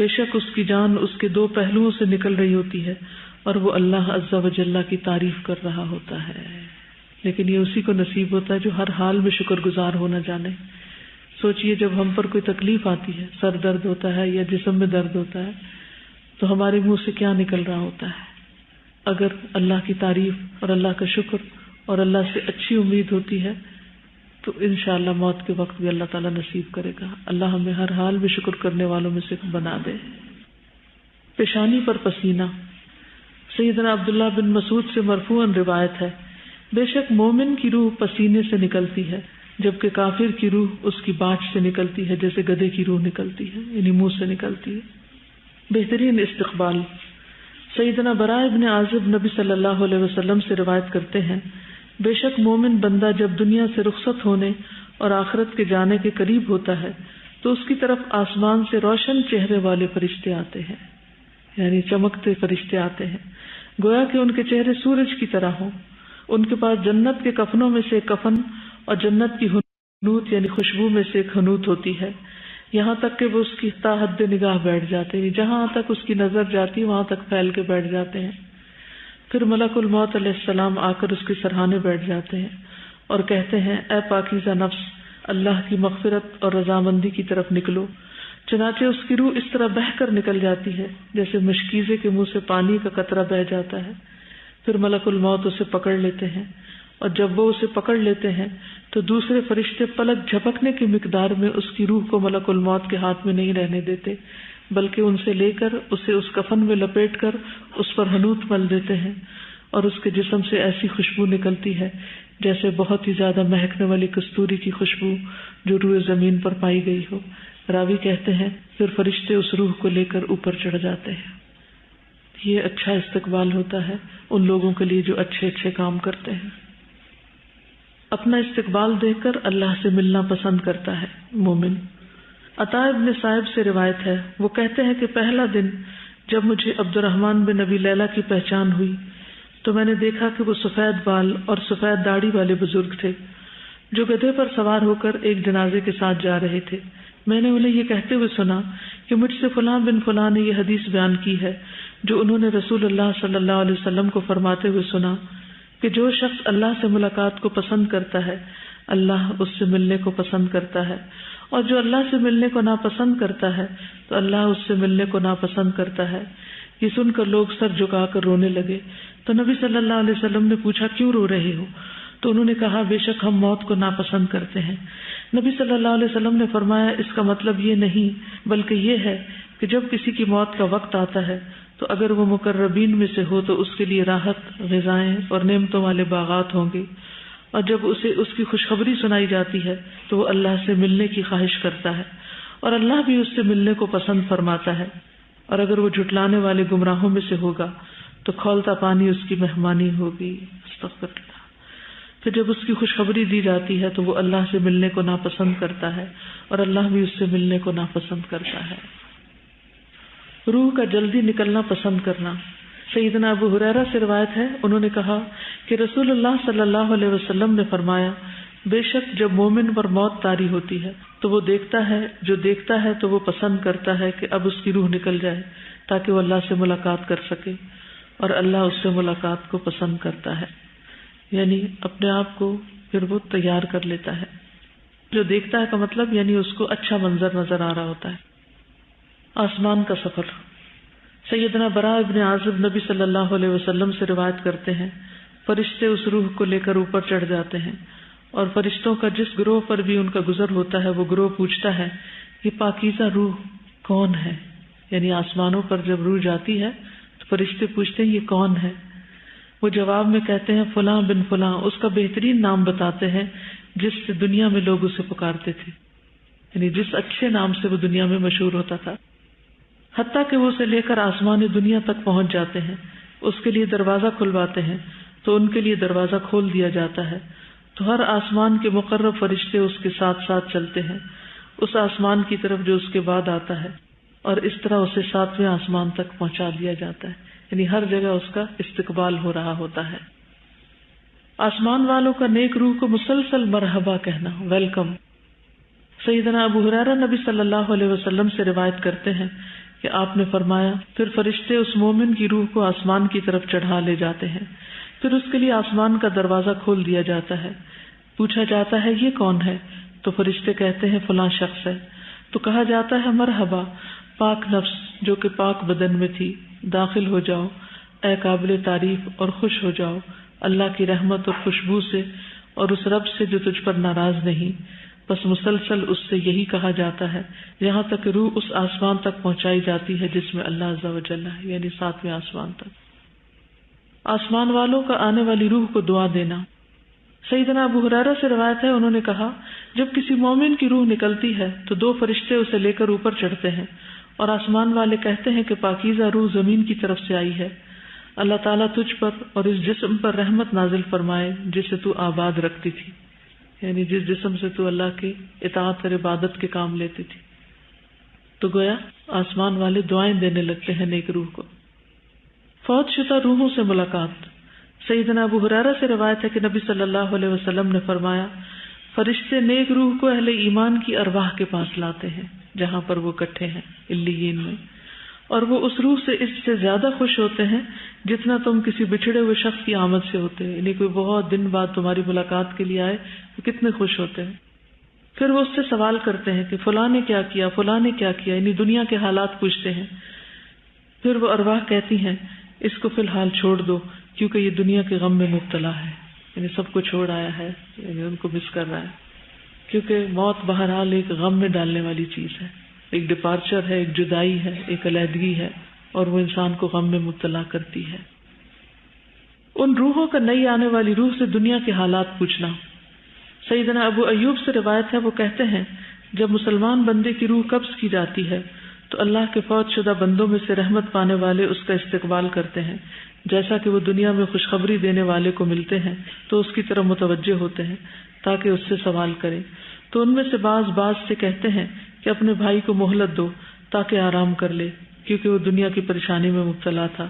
बेशक उसकी जान उसके दो पहलुओं से निकल रही होती है और वो अल्लाह अज़्ज़ा व जल्ला की तारीफ कर रहा होता है। लेकिन ये उसी को नसीब होता है जो हर हाल में शुक्रगुजार होना जाने। सोचिए जब हम पर कोई तकलीफ आती है, सर दर्द होता है या जिस्म में दर्द होता है तो हमारे मुंह से क्या निकल रहा होता है। अगर अल्लाह की तारीफ और अल्लाह का शुक्र और अल्लाह से अच्छी उम्मीद होती है तो इंशाअल्लाह मौत के वक्त भी अल्लाह ताला नसीब करेगा। अल्लाह हमें हर हाल में शुक्र करने वालों में से बना दे। पेशानी पर पसीना। सैयदना अब्दुल्लाह बिन मसूद से मरफूअन रिवायत है बेशक मोमिन की रूह पसीने से निकलती है जबकि काफिर की रूह उसकी बाछ से निकलती है जैसे गधे की रूह निकलती है यानी मुंह से निकलती है। बेहतरीन इस्तकबाल। सैयदना बरा इब्न आज़िब नबी सल्लल्लाहु अलैहि वसल्लम से रिवायत करते हैं बेशक मोमिन बंदा जब दुनिया से रुखसत होने और आखिरत के जाने के करीब होता है तो उसकी तरफ आसमान से रोशन चेहरे वाले फरिश्ते आते हैं यानी चमकते फरिश्ते आते हैं, गोया कि उनके चेहरे सूरज की तरह हो। उनके पास जन्नत के कफनों में से कफन और जन्नत की हनूत यानी खुशबू में से एक हनूत होती है, यहाँ तक कि वो उसकी ताहद निगाह बैठ जाते हैं, जहां तक उसकी नजर जाती है वहां तक फैल के बैठ जाते हैं। फिर मलकुल मौत अलैहिस्सलाम आकर उसके सरहाने बैठ जाते हैं और कहते हैं ए पाकीज़ा नफ्स अल्लाह की मगफिरत और रजामंदी की तरफ निकलो। चनाचे उसकी रूह इस तरह बहकर निकल जाती है जैसे मशकीजे के मुंह से पानी का कतरा बह जाता है। फिर मलकुल मौत उसे पकड़ लेते हैं और जब वो उसे पकड़ लेते हैं तो दूसरे फरिश्ते पलक झपकने की मिकदार में उसकी रूह को मलकुल मौत के हाथ में नहीं रहने देते बल्कि उनसे लेकर उसे उस कफन में लपेटकर उस पर हनूत मल देते हैं और उसके जिस्म से ऐसी खुशबू निकलती है जैसे बहुत ही ज्यादा महकने वाली कस्तूरी की खुशबू जो रूए जमीन पर पाई गई हो। रावी कहते हैं फिर फरिश्ते उस रूह को लेकर ऊपर चढ़ जाते हैं। ये अच्छा इस्तकबाल होता है उन लोगों के लिए जो अच्छे अच्छे काम करते हैं। अपना इस्तकबाल देकर अल्लाह से मिलना पसंद करता है मोमिन। अता इब्न साहिब से रिवायत है, वो कहते हैं कि पहला दिन जब मुझे अब्दुर्रहमान बिन अबी लैला की पहचान हुई तो मैंने देखा कि वो सफेद बाल और सफेद दाढ़ी वाले बुजुर्ग थे जो गधे पर सवार होकर एक जनाजे के साथ जा रहे थे। मैंने उन्हें ये कहते हुए सुना कि मुझसे फलां बिन फलां ने यह हदीस बयान की है जो उन्होंने रसूलुल्लाह सल्लल्लाहु अलैहि वसल्लम को फरमाते हुए सुना कि जो शख्स अल्लाह से मुलाकात को पसंद करता है अल्लाह उससे मिलने को पसंद करता है, और जो अल्लाह से मिलने को नापसंद करता है तो अल्लाह उससे मिलने को नापसंद करता है। ये सुनकर लोग सर झुकाकर रोने लगे। तो नबी सल्लल्लाहु अलैहि वसल्लम ने पूछा क्यों रो रहे हो? तो उन्होंने कहा बेशक हम मौत को नापसंद करते हैं। नबी सल्लल्लाहु अलैहि वसल्लम ने फरमाया इसका मतलब ये नहीं बल्कि ये है कि जब किसी की मौत का वक्त आता है तो अगर वो मुकर्रबीन में से हो तो उसके लिए राहत, ग़िज़ाएं और नेमतों वाले बागात होंगे, और जब उसे उसकी खुशखबरी सुनाई जाती है तो वो अल्लाह से मिलने की ख्वाहिश करता है और अल्लाह भी उससे मिलने को पसंद फरमाता है, और अगर वो झुटलाने वाले गुमराहों में से होगा तो खौलता पानी उसकी मेहमानी होगी। फिर जब उसकी खुशखबरी दी जाती है तो वो अल्लाह से मिलने को नापसंद करता है और अल्लाह भी उससे मिलने को नापसंद करता है। रूह का जल्दी निकलना पसंद करना। सईदना अबू हुरैरा से रिवायत है, उन्होंने कहा कि रसूलुल्लाह सल्लल्लाहु अलैहि वसल्लम ने फरमाया बेशक जब मोमिन पर मौत तारी होती है तो वो देखता है, जो देखता है तो वो पसंद करता है कि अब उसकी रूह निकल जाए ताकि वो अल्लाह से मुलाकात कर सके, और अल्लाह उससे मुलाकात को पसंद करता है, यानी अपने आप को फिर वो तैयार कर लेता है। जो देखता है का मतलब यानी उसको अच्छा मंजर नजर आ रहा होता है। आसमान का सफर। सैयदना बरा इब्न आज़िब नबी सल्लल्लाहु अलैहि वसल्लम से रिवायत करते हैं फरिश्ते उस रूह को लेकर ऊपर चढ़ जाते हैं, और फरिश्तों का जिस ग्रोह पर भी उनका गुजर होता है वो ग्रोह पूछता है ये पाकीज़ा रूह कौन है? यानी आसमानों पर जब रूह जाती है तो फरिश्ते पूछते हैं ये कौन है? वो जवाब में कहते हैं फलां बिन फलां, उसका बेहतरीन नाम बताते हैं जिससे दुनिया में लोग उसे पुकारते थे, यानी जिस अच्छे नाम से वो दुनिया में मशहूर होता था, हत्ता कि वो उसे लेकर आसमान दुनिया तक पहुंच जाते हैं, उसके लिए दरवाजा खुलवाते हैं तो उनके लिए दरवाजा खोल दिया जाता है, तो हर आसमान के मुकर्रब फरिश्ते उसके साथ साथ चलते हैं उस आसमान की तरफ जो उसके बाद आता है, और इस तरह उसे सातवें आसमान तक पहुंचा दिया जाता है, यानी हर जगह उसका इस्तकबाल हो रहा होता है। आसमान वालों का नेक रूह को मुसलसल मरहबा कहना, वेलकम। सईदना अबू हुरैरा नबी सल्लल्लाहु अलैहि वसल्लम से रिवायत करते हैं कि आपने फरमाया फिर फरिश्ते उस मोमिन की रूह को आसमान की तरफ चढ़ा ले जाते हैं, फिर उसके लिए आसमान का दरवाजा खोल दिया जाता है। पूछा जाता है ये कौन है? तो फरिश्ते कहते हैं फलां शख्स है। तो कहा जाता है मरहबा, पाक नफ्स जो कि पाक बदन में थी, दाखिल हो जाओ ए काबिल तारीफ और खुश हो जाओ अल्लाह की रहमत और खुशबू से और उस रब से जो तुझ पर नाराज नहीं। बस मुसलसल उससे यही कहा जाता है यहाँ तक रूह उस आसमान तक पहुंचाई जाती है जिसमें अल्लाह अज़्ज़ा व जल्ला है, यानी सातवें आसमान तक। आसमान वालों का आने वाली रूह को दुआ देना। सईदना अबू हुरैरा से रिवायत है, उन्होंने कहा जब किसी मोमिन की रूह निकलती है तो दो फरिश्ते उसे लेकर ऊपर चढ़ते हैं, और आसमान वाले कहते हैं कि पाकीज़ा रूह जमीन की तरफ से आई है, अल्लाह ताला तुझ पर और इस जिस्म पर रहमत नाजिल फरमाए जिसे तू आबाद रखती थी, यानी जिस जिस्म से तू अल्लाह की इताअत और इबादत के काम लेती थी। तो गोया आसमान वाले दुआएं देने लगते हैं नेक रूह को। फौत शुदा रूहों से मुलाकात। सईदना अबू हुरैरा से रिवायत है कि नबी सल्लल्लाहु अलैहि वसल्लम ने फरमाया फरिश्ते नेक रूह को अहले ईमान की अरवाह के पास लाते हैं जहां पर वो इकट्ठे हैं इल्लियीन में, और वो उस रूह से इससे ज्यादा खुश होते हैं जितना तुम किसी बिछड़े हुए शख्स की आमद से होते हो, यानी कोई बहुत दिन बाद तुम्हारी मुलाकात के लिए आए तो कितने खुश होते हैं। फिर वो उससे सवाल करते हैं कि फलां ने क्या किया, फलां ने क्या किया, यानी दुनिया के हालात पूछते हैं। फिर वो अरवाह कहती हैं इसको फिलहाल छोड़ दो क्योंकि ये दुनिया के गम में मुब्तला है, यानी सबको छोड़ आया है, यानी उनको मिस कर रहा है, क्योंकि मौत बहरहाल एक गम में डालने वाली चीज है, एक डिपार्चर है, एक जुदाई है, एक अलहदगी है, और वो इंसान को गम में मुब्तला करती है। उन रूहों का नई आने वाली रूह से दुनिया के हालात पूछना। सईदना अबू अय्यूब से रिवायत है, वो कहते हैं जब मुसलमान बंदे की रूह कब्ज की जाती है तो अल्लाह के फौज शुदा बंदों में से रहमत पाने वाले उसका इस्तकबाल करते हैं, जैसा कि वो दुनिया में खुशखबरी देने वाले को मिलते हैं तो उसकी तरफ मुतवज्जे होते हैं ताकि उससे सवाल करें। तो उनमें से बाज से कहते हैं कि अपने भाई को मोहलत दो ताकि आराम कर ले, क्योंकि वो दुनिया की परेशानी में मुब्तला था।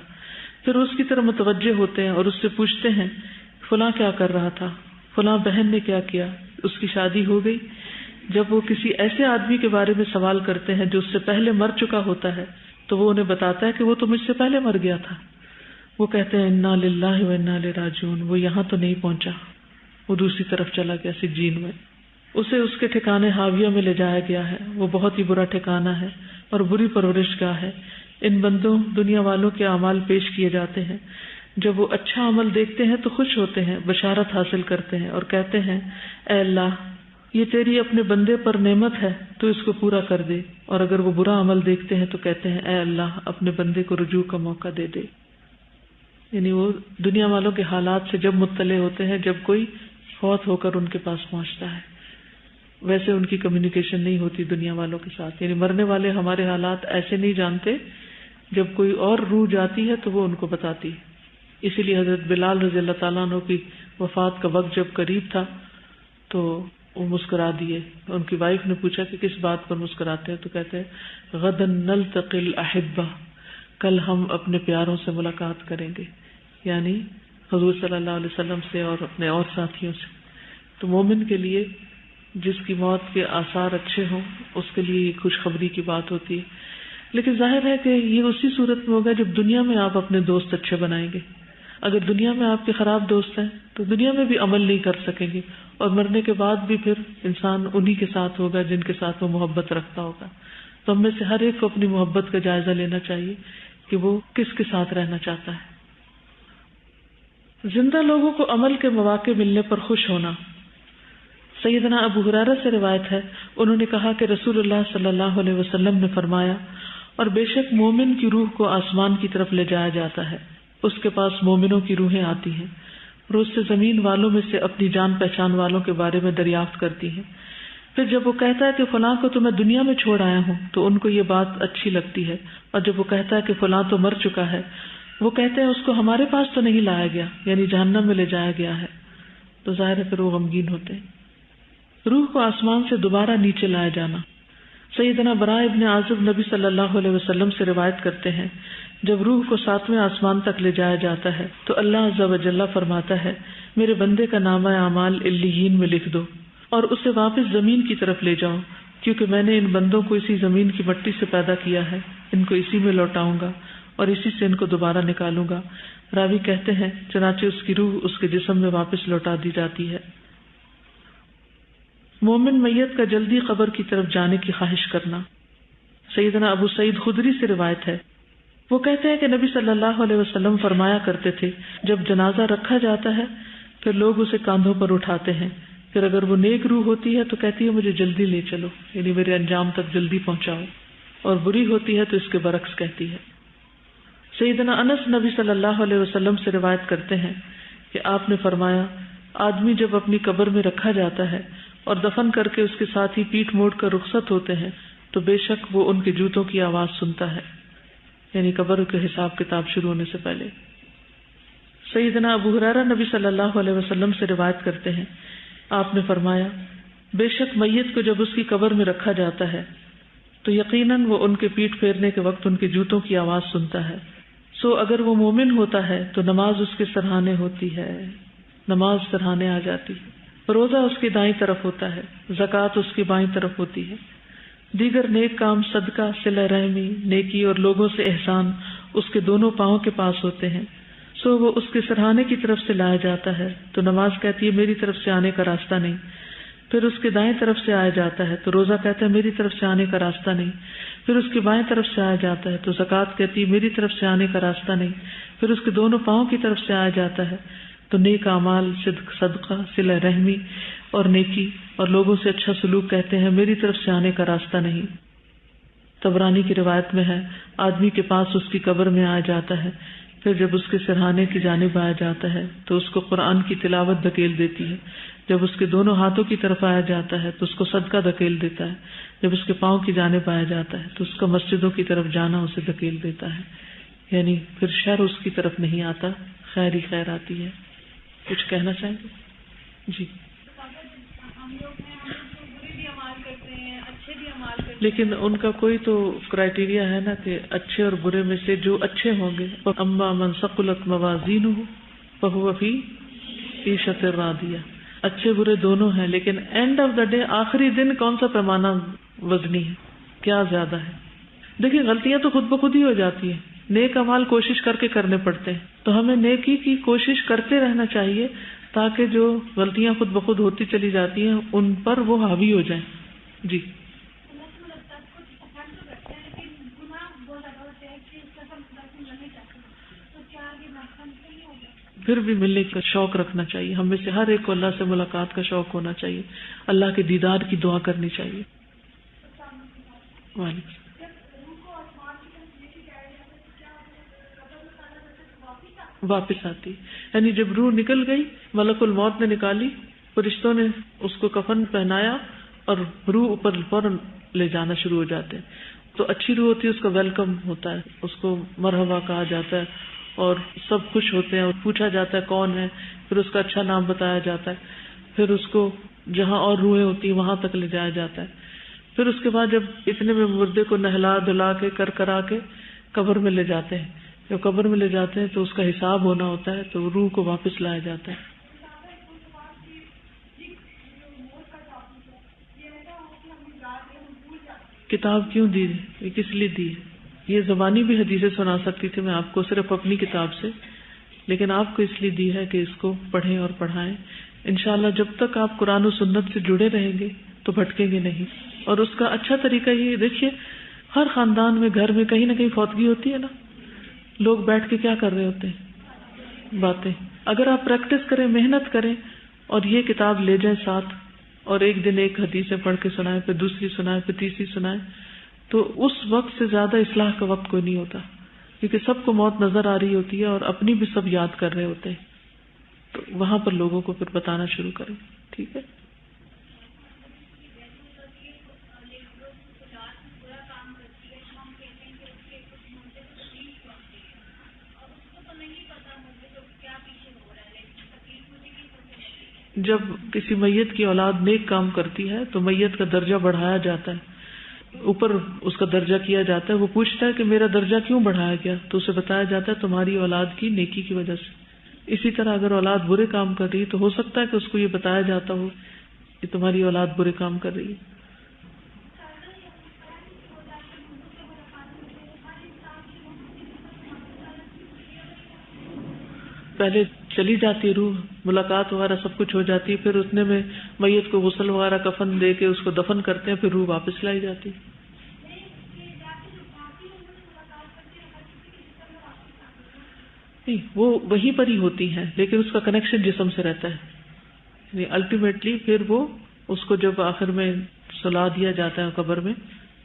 फिर उसकी तरफ मुतवज्जे होते हैं और उससे पूछते हैं फलां क्या कर रहा था, फलां बहन ने क्या किया, उसकी शादी हो गई। जब वो किसी ऐसे आदमी के बारे में सवाल करते हैं जो उससे पहले मर चुका होता है तो वो उन्हें बताता है कि वो तो मुझसे पहले मर गया था। वो कहते हैं इन्ना लिल्लाहि व इन्ना इलैहि राजिऊन, वो यहाँ तो नहीं पहुंचा, वो दूसरी तरफ चला गया सिज्जीन में, उसे उसके ठिकाने हाविया में ले जाया गया है, वो बहुत ही बुरा ठिकाना है और बुरी परवरिशगाह है। इन बंदों दुनिया वालों के अमाल पेश किए जाते हैं, जब वो अच्छा अमल देखते हैं तो खुश होते हैं, बशारत हासिल करते हैं और कहते हैं ऐ अल्लाह ये तेरी अपने बंदे पर नेमत है तो इसको पूरा कर दे। और अगर वो बुरा अमल देखते हैं तो कहते हैं ऐ अल्लाह अपने बंदे को रुजू का मौका दे दे। यानी वो दुनिया वालों के हालात से जब मुत्तले होते हैं जब कोई फौत होकर उनके पास पहुंचता है। वैसे उनकी कम्युनिकेशन नहीं होती दुनिया वालों के साथ, यानी मरने वाले हमारे हालात ऐसे नहीं जानते, जब कोई और रूह जाती है तो वो उनको बताती है। इसीलिए हजरत बिलाल रज़ी अल्लाह ताला अन्हु की वफात का वक्त जब करीब था तो वो मुस्कुरा दिए। उनकी वाइफ ने पूछा कि किस बात पर मुस्कुराते हैं, तो कहते हैं गदन नल्तकिल अहिब्बा, कल हम अपने प्यारों से मुलाकात करेंगे, यानी हुजूर सल्लल्लाहु अलैहि वसल्लम से और अपने और साथियों से। तो मोमिन के लिए जिसकी मौत के आसार अच्छे हों उसके लिए खुशखबरी की बात होती है, लेकिन जाहिर है कि ये उसी सूरत में होगा जब दुनिया में आप अपने दोस्त अच्छे बनाएंगे। अगर दुनिया में आपके खराब दोस्त हैं तो दुनिया में भी अमल नहीं कर सकेंगे और मरने के बाद भी फिर इंसान उन्हीं के साथ होगा जिनके साथ वो मोहब्बत रखता होगा। तो हम में से हर एक को अपनी मोहब्बत का जायजा लेना चाहिए कि वो किसके साथ रहना चाहता है। जिंदा लोगों को अमल के मौके मिलने पर खुश होना। सैयदना अबू हुरैरा से रिवायत है, उन्होंने कहा कि रसूलुल्लाह सल्लल्लाहु अलैहि वसल्लम ने फरमाया, और बेशक मोमिन की रूह को आसमान की तरफ ले जाया जाता है, उसके पास मोमिनों की रूहें आती हैं और उससे जमीन वालों में से अपनी जान पहचान वालों के बारे में दरियाफ्त करती है। फिर जब वो कहता है कि फलां को तो मैं दुनिया में छोड़ आया हूँ तो उनको ये बात अच्छी लगती है, और जब वो कहता है कि फलां तो मर चुका है, वो कहते हैं उसको हमारे पास तो नहीं लाया गया, यानी जहन्नम में ले जाया गया है, तो जाहिर है फिर वो गमगीन होते हैं। रूह को आसमान से दोबारा नीचे लाया जाना। सैयदना बरा इब्न आज़िब नबी सल्लल्लाहु अलैहि वसल्लम से रिवायत करते हैं, जब रूह को सातवें आसमान तक ले जाया जाता है तो अल्लाह अज़्ज़ा वजल्ला फरमाता है, मेरे बंदे का नामा अमाल इल्लियीन में लिख दो और उसे वापस जमीन की तरफ ले जाओ, क्योंकि मैंने इन बंदों को इसी जमीन की मट्टी से पैदा किया है, इनको इसी में लौटाऊंगा और इसी से इनको दोबारा निकालूंगा। रावी कहते हैं चनाचे उसकी रूह उसके जिस्म में वापस लौटा दी जाती है। मोमिन मैयत का जल्दी कब्र की तरफ जाने की ख्वाहिश करना। सैयदना अबू सईद खुदरी से रिवायत है, वो कहते हैं कि नबी सल्लल्लाहु अलैहि वसल्लम फरमाया करते थे, जब जनाजा रखा जाता है फिर लोग उसे कांधों पर उठाते हैं, फिर अगर वो नेक रूह होती है तो कहती है मुझे जल्दी ले चलो, यानी मेरे अंजाम तक जल्दी पहुंचाओ, और बुरी होती है तो इसके बरक्स कहती है। सैयदना अनस नबी सल्लल्लाहु अलैहि वसल्लम से रिवायत करते हैं कि आपने फरमाया, आदमी जब अपनी कब्र में रखा जाता है और दफन करके उसके साथ ही पीठ मोड़ कर रुखसत होते हैं तो बेशक वो उनके जूतों की आवाज सुनता है, यानी कब्र के हिसाब किताब शुरू होने से पहले। सैयदना अबू हुरैरा नबी सल्लल्लाहु अलैहि वसल्लम से रिवायत करते हैं, आपने फरमाया, बेशक मैयत को जब उसकी कब्र में रखा जाता है तो यकीनन वो उनके पीठ फेरने के वक्त उनके जूतों की आवाज सुनता है। सो अगर वो मोमिन होता है तो नमाज उसके सराहने होती है, नमाज सराहने आ जाती है, रोजा उसकी दाईं तरफ होता है, ज़कात उसकी बाईं तरफ होती है, दीगर नेक काम सदका सिला रहमी नेकी और लोगों से एहसान उसके दोनों पांवों के पास होते हैं। सो वो उसके सरहाने की तरफ से लाया जाता है तो नमाज कहती है मेरी तरफ से आने का रास्ता नहीं, फिर उसके दाएं तरफ से आया जाता है तो रोजा कहता है मेरी तरफ से आने का रास्ता नहीं, फिर उसके बाएं तरफ से आया जाता है तो ज़कात कहती है मेरी तरफ से आने का रास्ता नहीं, फिर उसके दोनों पांवों की तरफ से आया जाता है तो नेक आमाल सदका सिला रहमी और नेकी और लोगों से अच्छा सलूक कहते हैं मेरी तरफ से आने का रास्ता नहीं। तबरानी की रिवायत में है, आदमी के पास उसकी कब्र में आ जाता है फिर जब उसके सिरहाने की जानिब आया जाता है तो उसको कुरान की तिलावत धकेल देती है। जब उसके दोनों हाथों की तरफ आया जाता है तो उसको सदका धकेल देता है। जब उसके पाँव की जानिब आया जाता है तो उसका मस्जिदों की तरफ जाना उसे धकेल देता है। यानी फिर शर उसकी तरफ नहीं आता, खैर ही खैर आती है। कुछ कहना चाहेंगे जी? लेकिन उनका कोई तो क्राइटेरिया है ना कि अच्छे और बुरे में से जो अच्छे होंगे। अम्मा मन सकुलत मवाज़ीनुहु फहुव फी ईशतिर रादिया। अच्छे बुरे दोनों हैं, लेकिन एंड ऑफ द डे, आखिरी दिन कौन सा पैमाना वजनी है, क्या ज्यादा है। देखिए, गलतियां तो खुद ब खुद ही हो जाती है, नेक अमाल कोशिश करके करने पड़ते हैं। तो हमें नेकी की कोशिश करते रहना चाहिए ताकि जो गलतियां खुद ब खुद होती चली जाती हैं उन पर वो हावी हो जाए। जी, फिर भी मिलने का शौक रखना चाहिए। हम में से हर एक को अल्लाह से मुलाकात का शौक होना चाहिए, अल्लाह के दीदार की दुआ करनी चाहिए। वापस आती, यानी जब रूह निकल गई, मलकुल मौत ने निकाली, फरिश्तों ने उसको कफन पहनाया और रूह ऊपर फौरन ले जाना शुरू हो जाते हैं। तो अच्छी रूह होती है, उसका वेलकम होता है, उसको मरहबा कहा जाता है और सब खुश होते हैं। और पूछा जाता है कौन है, फिर उसका अच्छा नाम बताया जाता है, फिर उसको जहाँ और रूहें होती हैं वहां तक ले जाया जाता है। फिर उसके बाद जब इतने में मुर्दे को नहला धुला के कर करा के कब्र में ले जाते हैं। जब कब्र में ले जाते हैं तो उसका हिसाब होना होता है, तो रूह को वापस लाया जाता है। किताब क्यों दी है, किस लिए दी है? ये ज़बानी भी हदीसें सुना सकती थी मैं आपको सिर्फ अपनी किताब से, लेकिन आपको इसलिए दी है कि इसको पढ़ें और पढ़ाएं। इंशाल्लाह जब तक आप कुरान और सुन्नत से जुड़े रहेंगे तो भटकेंगे नहीं। और उसका अच्छा तरीका ये, देखिए, हर खानदान में, घर में कहीं ना कहीं फौतगी होती है ना, लोग बैठ के क्या कर रहे होते हैं, बातें। अगर आप प्रैक्टिस करें, मेहनत करें और ये किताब ले जाएं साथ, और एक दिन एक हदीसें पढ़ के सुनाएं, फिर दूसरी सुनाएं, फिर तीसरी सुनाएं, तो उस वक्त से ज्यादा इस्लाह का वक्त कोई नहीं होता, क्योंकि सबको मौत नजर आ रही होती है और अपनी भी सब याद कर रहे होते हैं। तो वहां पर लोगों को फिर बताना शुरू करें। ठीक है, जब किसी मैयत की औलाद नेक काम करती है तो मैयत का दर्जा बढ़ाया जाता है, ऊपर उसका दर्जा किया जाता है। वो पूछता है कि मेरा दर्जा क्यों बढ़ाया गया, तो उसे बताया जाता है तुम्हारी औलाद की नेकी की वजह से। इसी तरह अगर औलाद बुरे काम कर रही है तो हो सकता है कि उसको ये बताया जाता हो कि तुम्हारी औलाद बुरे काम कर रही है। पहले चली जाती रूह, मुलाकात वगैरह सब कुछ हो जाती है, फिर उतने में मैयत को गुस्ल वगैरह कफन दे के उसको दफन करते हैं, फिर रूह वापस लाई जाती है। नहीं, वो वहीं पर ही होती है, लेकिन उसका कनेक्शन जिस्म से रहता है। यानी अल्टीमेटली फिर वो उसको जब आखिर में सुला दिया जाता है कब्र में,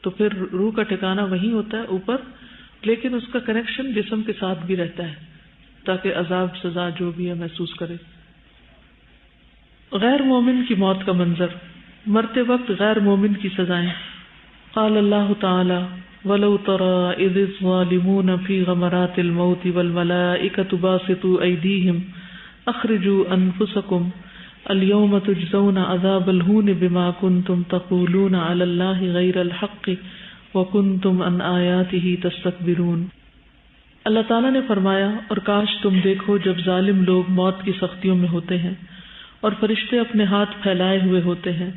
तो फिर रूह का ठिकाना वहीं होता है ऊपर, लेकिन उसका कनेक्शन जिस्म के साथ भी रहता है, ताकि अजाब सजा जो भी है महसूस करे। गैर मोमिन की मौत का मंजर, मरते वक्त गैर मोमिन की सजाएं। क़ाल अल्लाह ताला वलौ तरा इज़िज़ ज़ालिमून फ़ी ग़मरातिल मौति वल मलाइकतु बासितू अयदीहिम अख़रिजू अनफ़ुसकुम अल-यौम तुजज़ौन अज़ाबल हून बिमा कुंतुम तक़ूलून अलल्लाहि ग़ैरल हक़्क़ि व कुंतुम अन आयातिही तस्तकबिरून। अल्लाह ताला ने फरमाया, और काश तुम देखो जब जालिम लोग मौत की सख्तियों में होते हैं और फरिश्ते अपने हाथ फैलाए हुए होते हैं,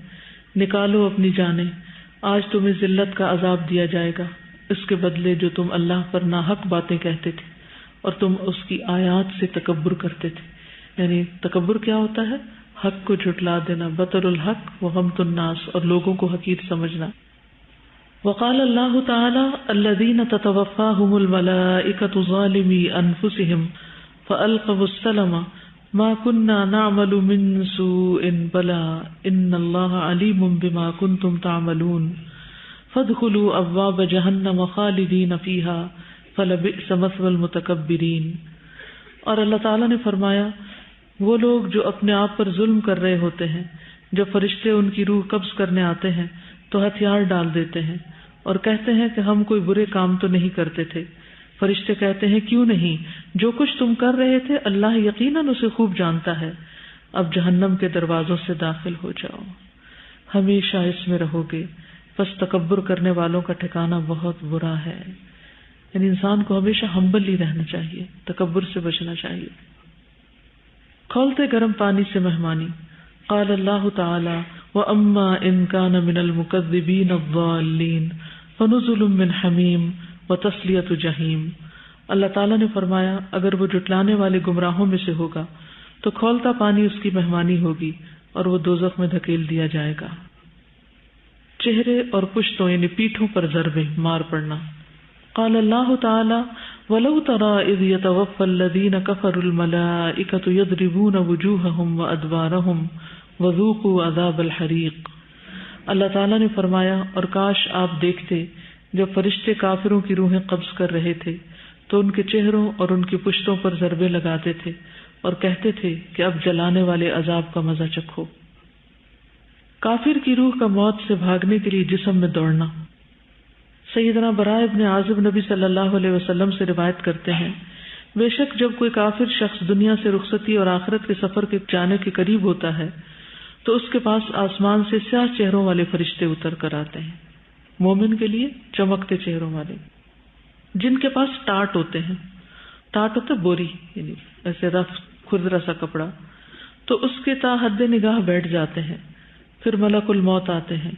निकालो अपनी जानें, आज तुम्हें जिल्लत का अजाब दिया जाएगा इसके बदले जो तुम अल्लाह पर नाहक बातें कहते थे और तुम उसकी आयात से तकब्बुर करते थे। यानी तकब्बुर क्या होता है? हक को झुटला देना, बतरुल हक व गम्तुन नास, और लोगों को हकीर समझना। वक़ाल अल्लाह ताला अल्लज़ीना ततवफ़्फ़ाहुमुल मलाइकतु ज़ालिमी अनफ़ुसिहिम फ़अल्क़वुस सलम मा कुन्ना नअमलु मिन सूइन बला इन्नल्लाहा अलीमुम बिमा कुंतुम तामलून फ़दख़ुलू अब्वाब जहन्नम ख़ालिदीन फ़ीहा फलबिस मसल मुतकब्बिरीन। और अल्लाह ताला ने फरमाया, वो लोग जो अपने आप पर जुल्म कर रहे होते हैं, जब फरिश्ते उनकी रूह कब्ज करने आते हैं तो हथियार डाल देते हैं और कहते हैं कि हम कोई बुरे काम तो नहीं करते थे। फरिश्ते कहते हैं, क्यों नहीं, जो कुछ तुम कर रहे थे अल्लाह यकीनन उसे खूब जानता है। अब जहन्नम के दरवाजों से दाखिल हो जाओ, हमेशा इसमें रहोगे। बस तकब्बुर करने वालों का ठिकाना बहुत बुरा है। यानी इंसान को हमेशा हम्बली रहना चाहिए, तकब्बुर से बचना चाहिए। खोलते गर्म पानी से मेहमानी। क़ाल अल्लाह ताला व अम्मा इन कान मिनल मुकद्दिबीन अद्दालीन फनुज़ुलुम मिन हमीम व तस्लियतु जहीम। अल्लाह ताला ने फरमाया, अगर वो जुटलाने वाले गुमराहों में से होगा तो खोलता पानी उसकी मेहमानी होगी और वो दोज़ख में धकेल दिया जाएगा। चेहरे और पुश्तों यानी पीठों पर ज़रबे, मार पड़ना। क़ाल अल्लाह ताला वलौ तरा इज़ यतवफ़्फ़ल लज़ीना कफ़रुल मलाइकतु यद्रिबूना वुजूहहुम व अदबारहुम वज़ूक़ू अज़ाबल हरीक़। अल्लाह ताला ने फरमाया, और काश आप देखते जब फरिश्ते काफिरों की रूहें कब्ज़ कर रहे थे तो उनके चेहरों और उनकी पुश्तों पर ज़रबे लगाते थे और कहते थे कि अब जलाने वाले अज़ाब का मज़ा चखो। काफिर की रूह का मौत से भागने के लिए जिस्म में दौड़ना। सैयदना बरा इब्न आज़िब नबी सल्लल्लाहु अलैहि वसल्लम से रिवायत करते हैं, बेशक जब कोई काफिर शख्स दुनिया से रुखसती और आखिरत के सफर के जाने के करीब होता है तो उसके पास आसमान से स्याह चेहरों वाले फरिश्ते उतर कर आते हैं, मोमिन के लिए चमकते चेहरों वाले, जिनके पास टाट होते हैं। टाट होता बोरी, यानी ऐसे रफ खुरदरा सा कपड़ा, तो उसके ताहद निगाह बैठ जाते हैं। फिर मलकुल मौत आते हैं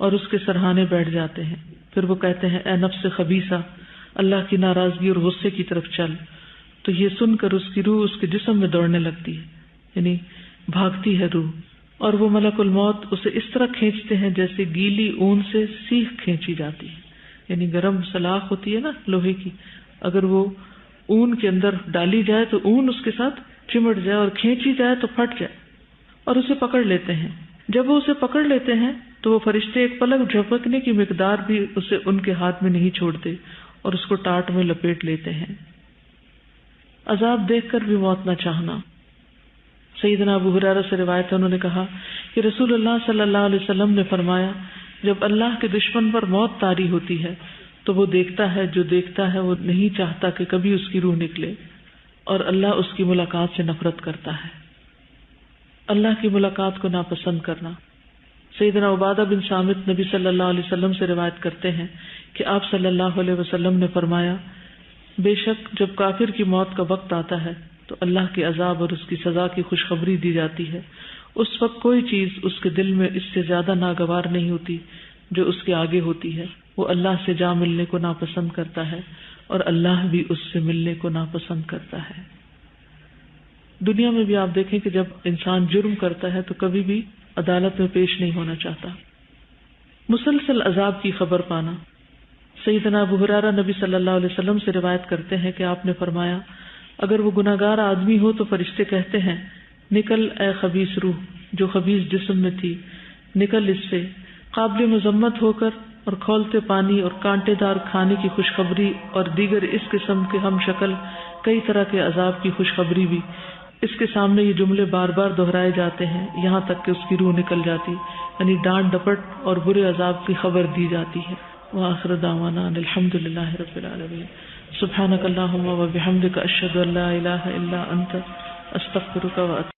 और उसके सरहाने बैठ जाते हैं। फिर वो कहते हैं, ए नफ्स खबीसा, अल्लाह की नाराजगी और गुस्से की तरफ चल। तो ये सुनकर उसकी रूह उसके जिस्म में दौड़ने लगती है, यानी भागती है रूह। और वो मलकुल मौत उसे इस तरह खींचते हैं जैसे गीली ऊन से सीख खींची जाती है। यानी गर्म सलाख होती है ना लोहे की, अगर वो ऊन के अंदर डाली जाए तो ऊन उसके साथ चिमट जाए और खींची जाए तो फट जाए, और उसे पकड़ लेते हैं। जब वो उसे पकड़ लेते हैं तो वो फरिश्ते एक पलक झपकने की मिकदार भी उसे उनके हाथ में नहीं छोड़ते और उसको टाट में लपेट लेते हैं। अजाब देखकर भी मौत न चाहना। सईदना अबू हुरैरा से रिवायत है, उन्होंने कहा कि रसूलुल्लाह सल्लल्लाहु अलैहि वसल्लम ने फरमाया, जब अल्लाह के दुश्मन पर मौत तारी होती है तो वो देखता है जो देखता है, वो नहीं चाहता कि कभी उसकी रूह निकले, और अल्लाह उसकी मुलाकात से नफरत करता है। अल्लाह की मुलाकात को नापसंद करना। सैयदना उबादा बिन सामित नबी सल्लल्लाहु अलैहि वसल्लम से रिवायत करते हैं कि आप सल्लल्लाहु अलैहि वसल्लम ने फरमाया, बेशक जब काफिर की मौत का वक्त आता है तो अल्लाह के अजाब और उसकी सजा की खुशखबरी दी जाती है। उस वक्त कोई चीज उसके दिल में इससे ज्यादा नागवार नहीं होती जो उसके आगे होती है। वो अल्लाह से जा मिलने को नापसंद करता है और अल्लाह भी उससे मिलने को नापसंद करता है। दुनिया में भी आप देखें कि जब इंसान जुर्म करता है तो कभी भी अदालत में पेश नहीं होना चाहता। मुसलसल अजाब की खबर पाना। सैयदना अबू हुरैरा नबी सल्लल्लाहु अलैहि वसल्लम से रिवायत करते हैं कि आपने फरमाया, अगर वो गुनाहगार आदमी हो तो फरिश्ते कहते हैं, निकल ए खबीस रूह जो खबीस जिस्म में थी, निकल इससे काबिल मजम्मत होकर और खोलते पानी और कांटेदार खाने की खुशखबरी और दीगर इस किस्म के हम शक्ल कई तरह के अजाब की खुशखबरी भी। इसके सामने ये जुमले बार बार दोहराए जाते हैं यहाँ तक कि उसकी रूह निकल जाती, यानी डांट डपट और बुरे अजाब की खबर दी जाती है। व आखिर दावाना अल्हम्दुलिल्लाहि रब्बिल आलमीन। सुब्हानकल्लाहुम्मा व बिहम्दिका अशहदु अल्ला इलाहा इल्ला अंत अस्तगफिरुका।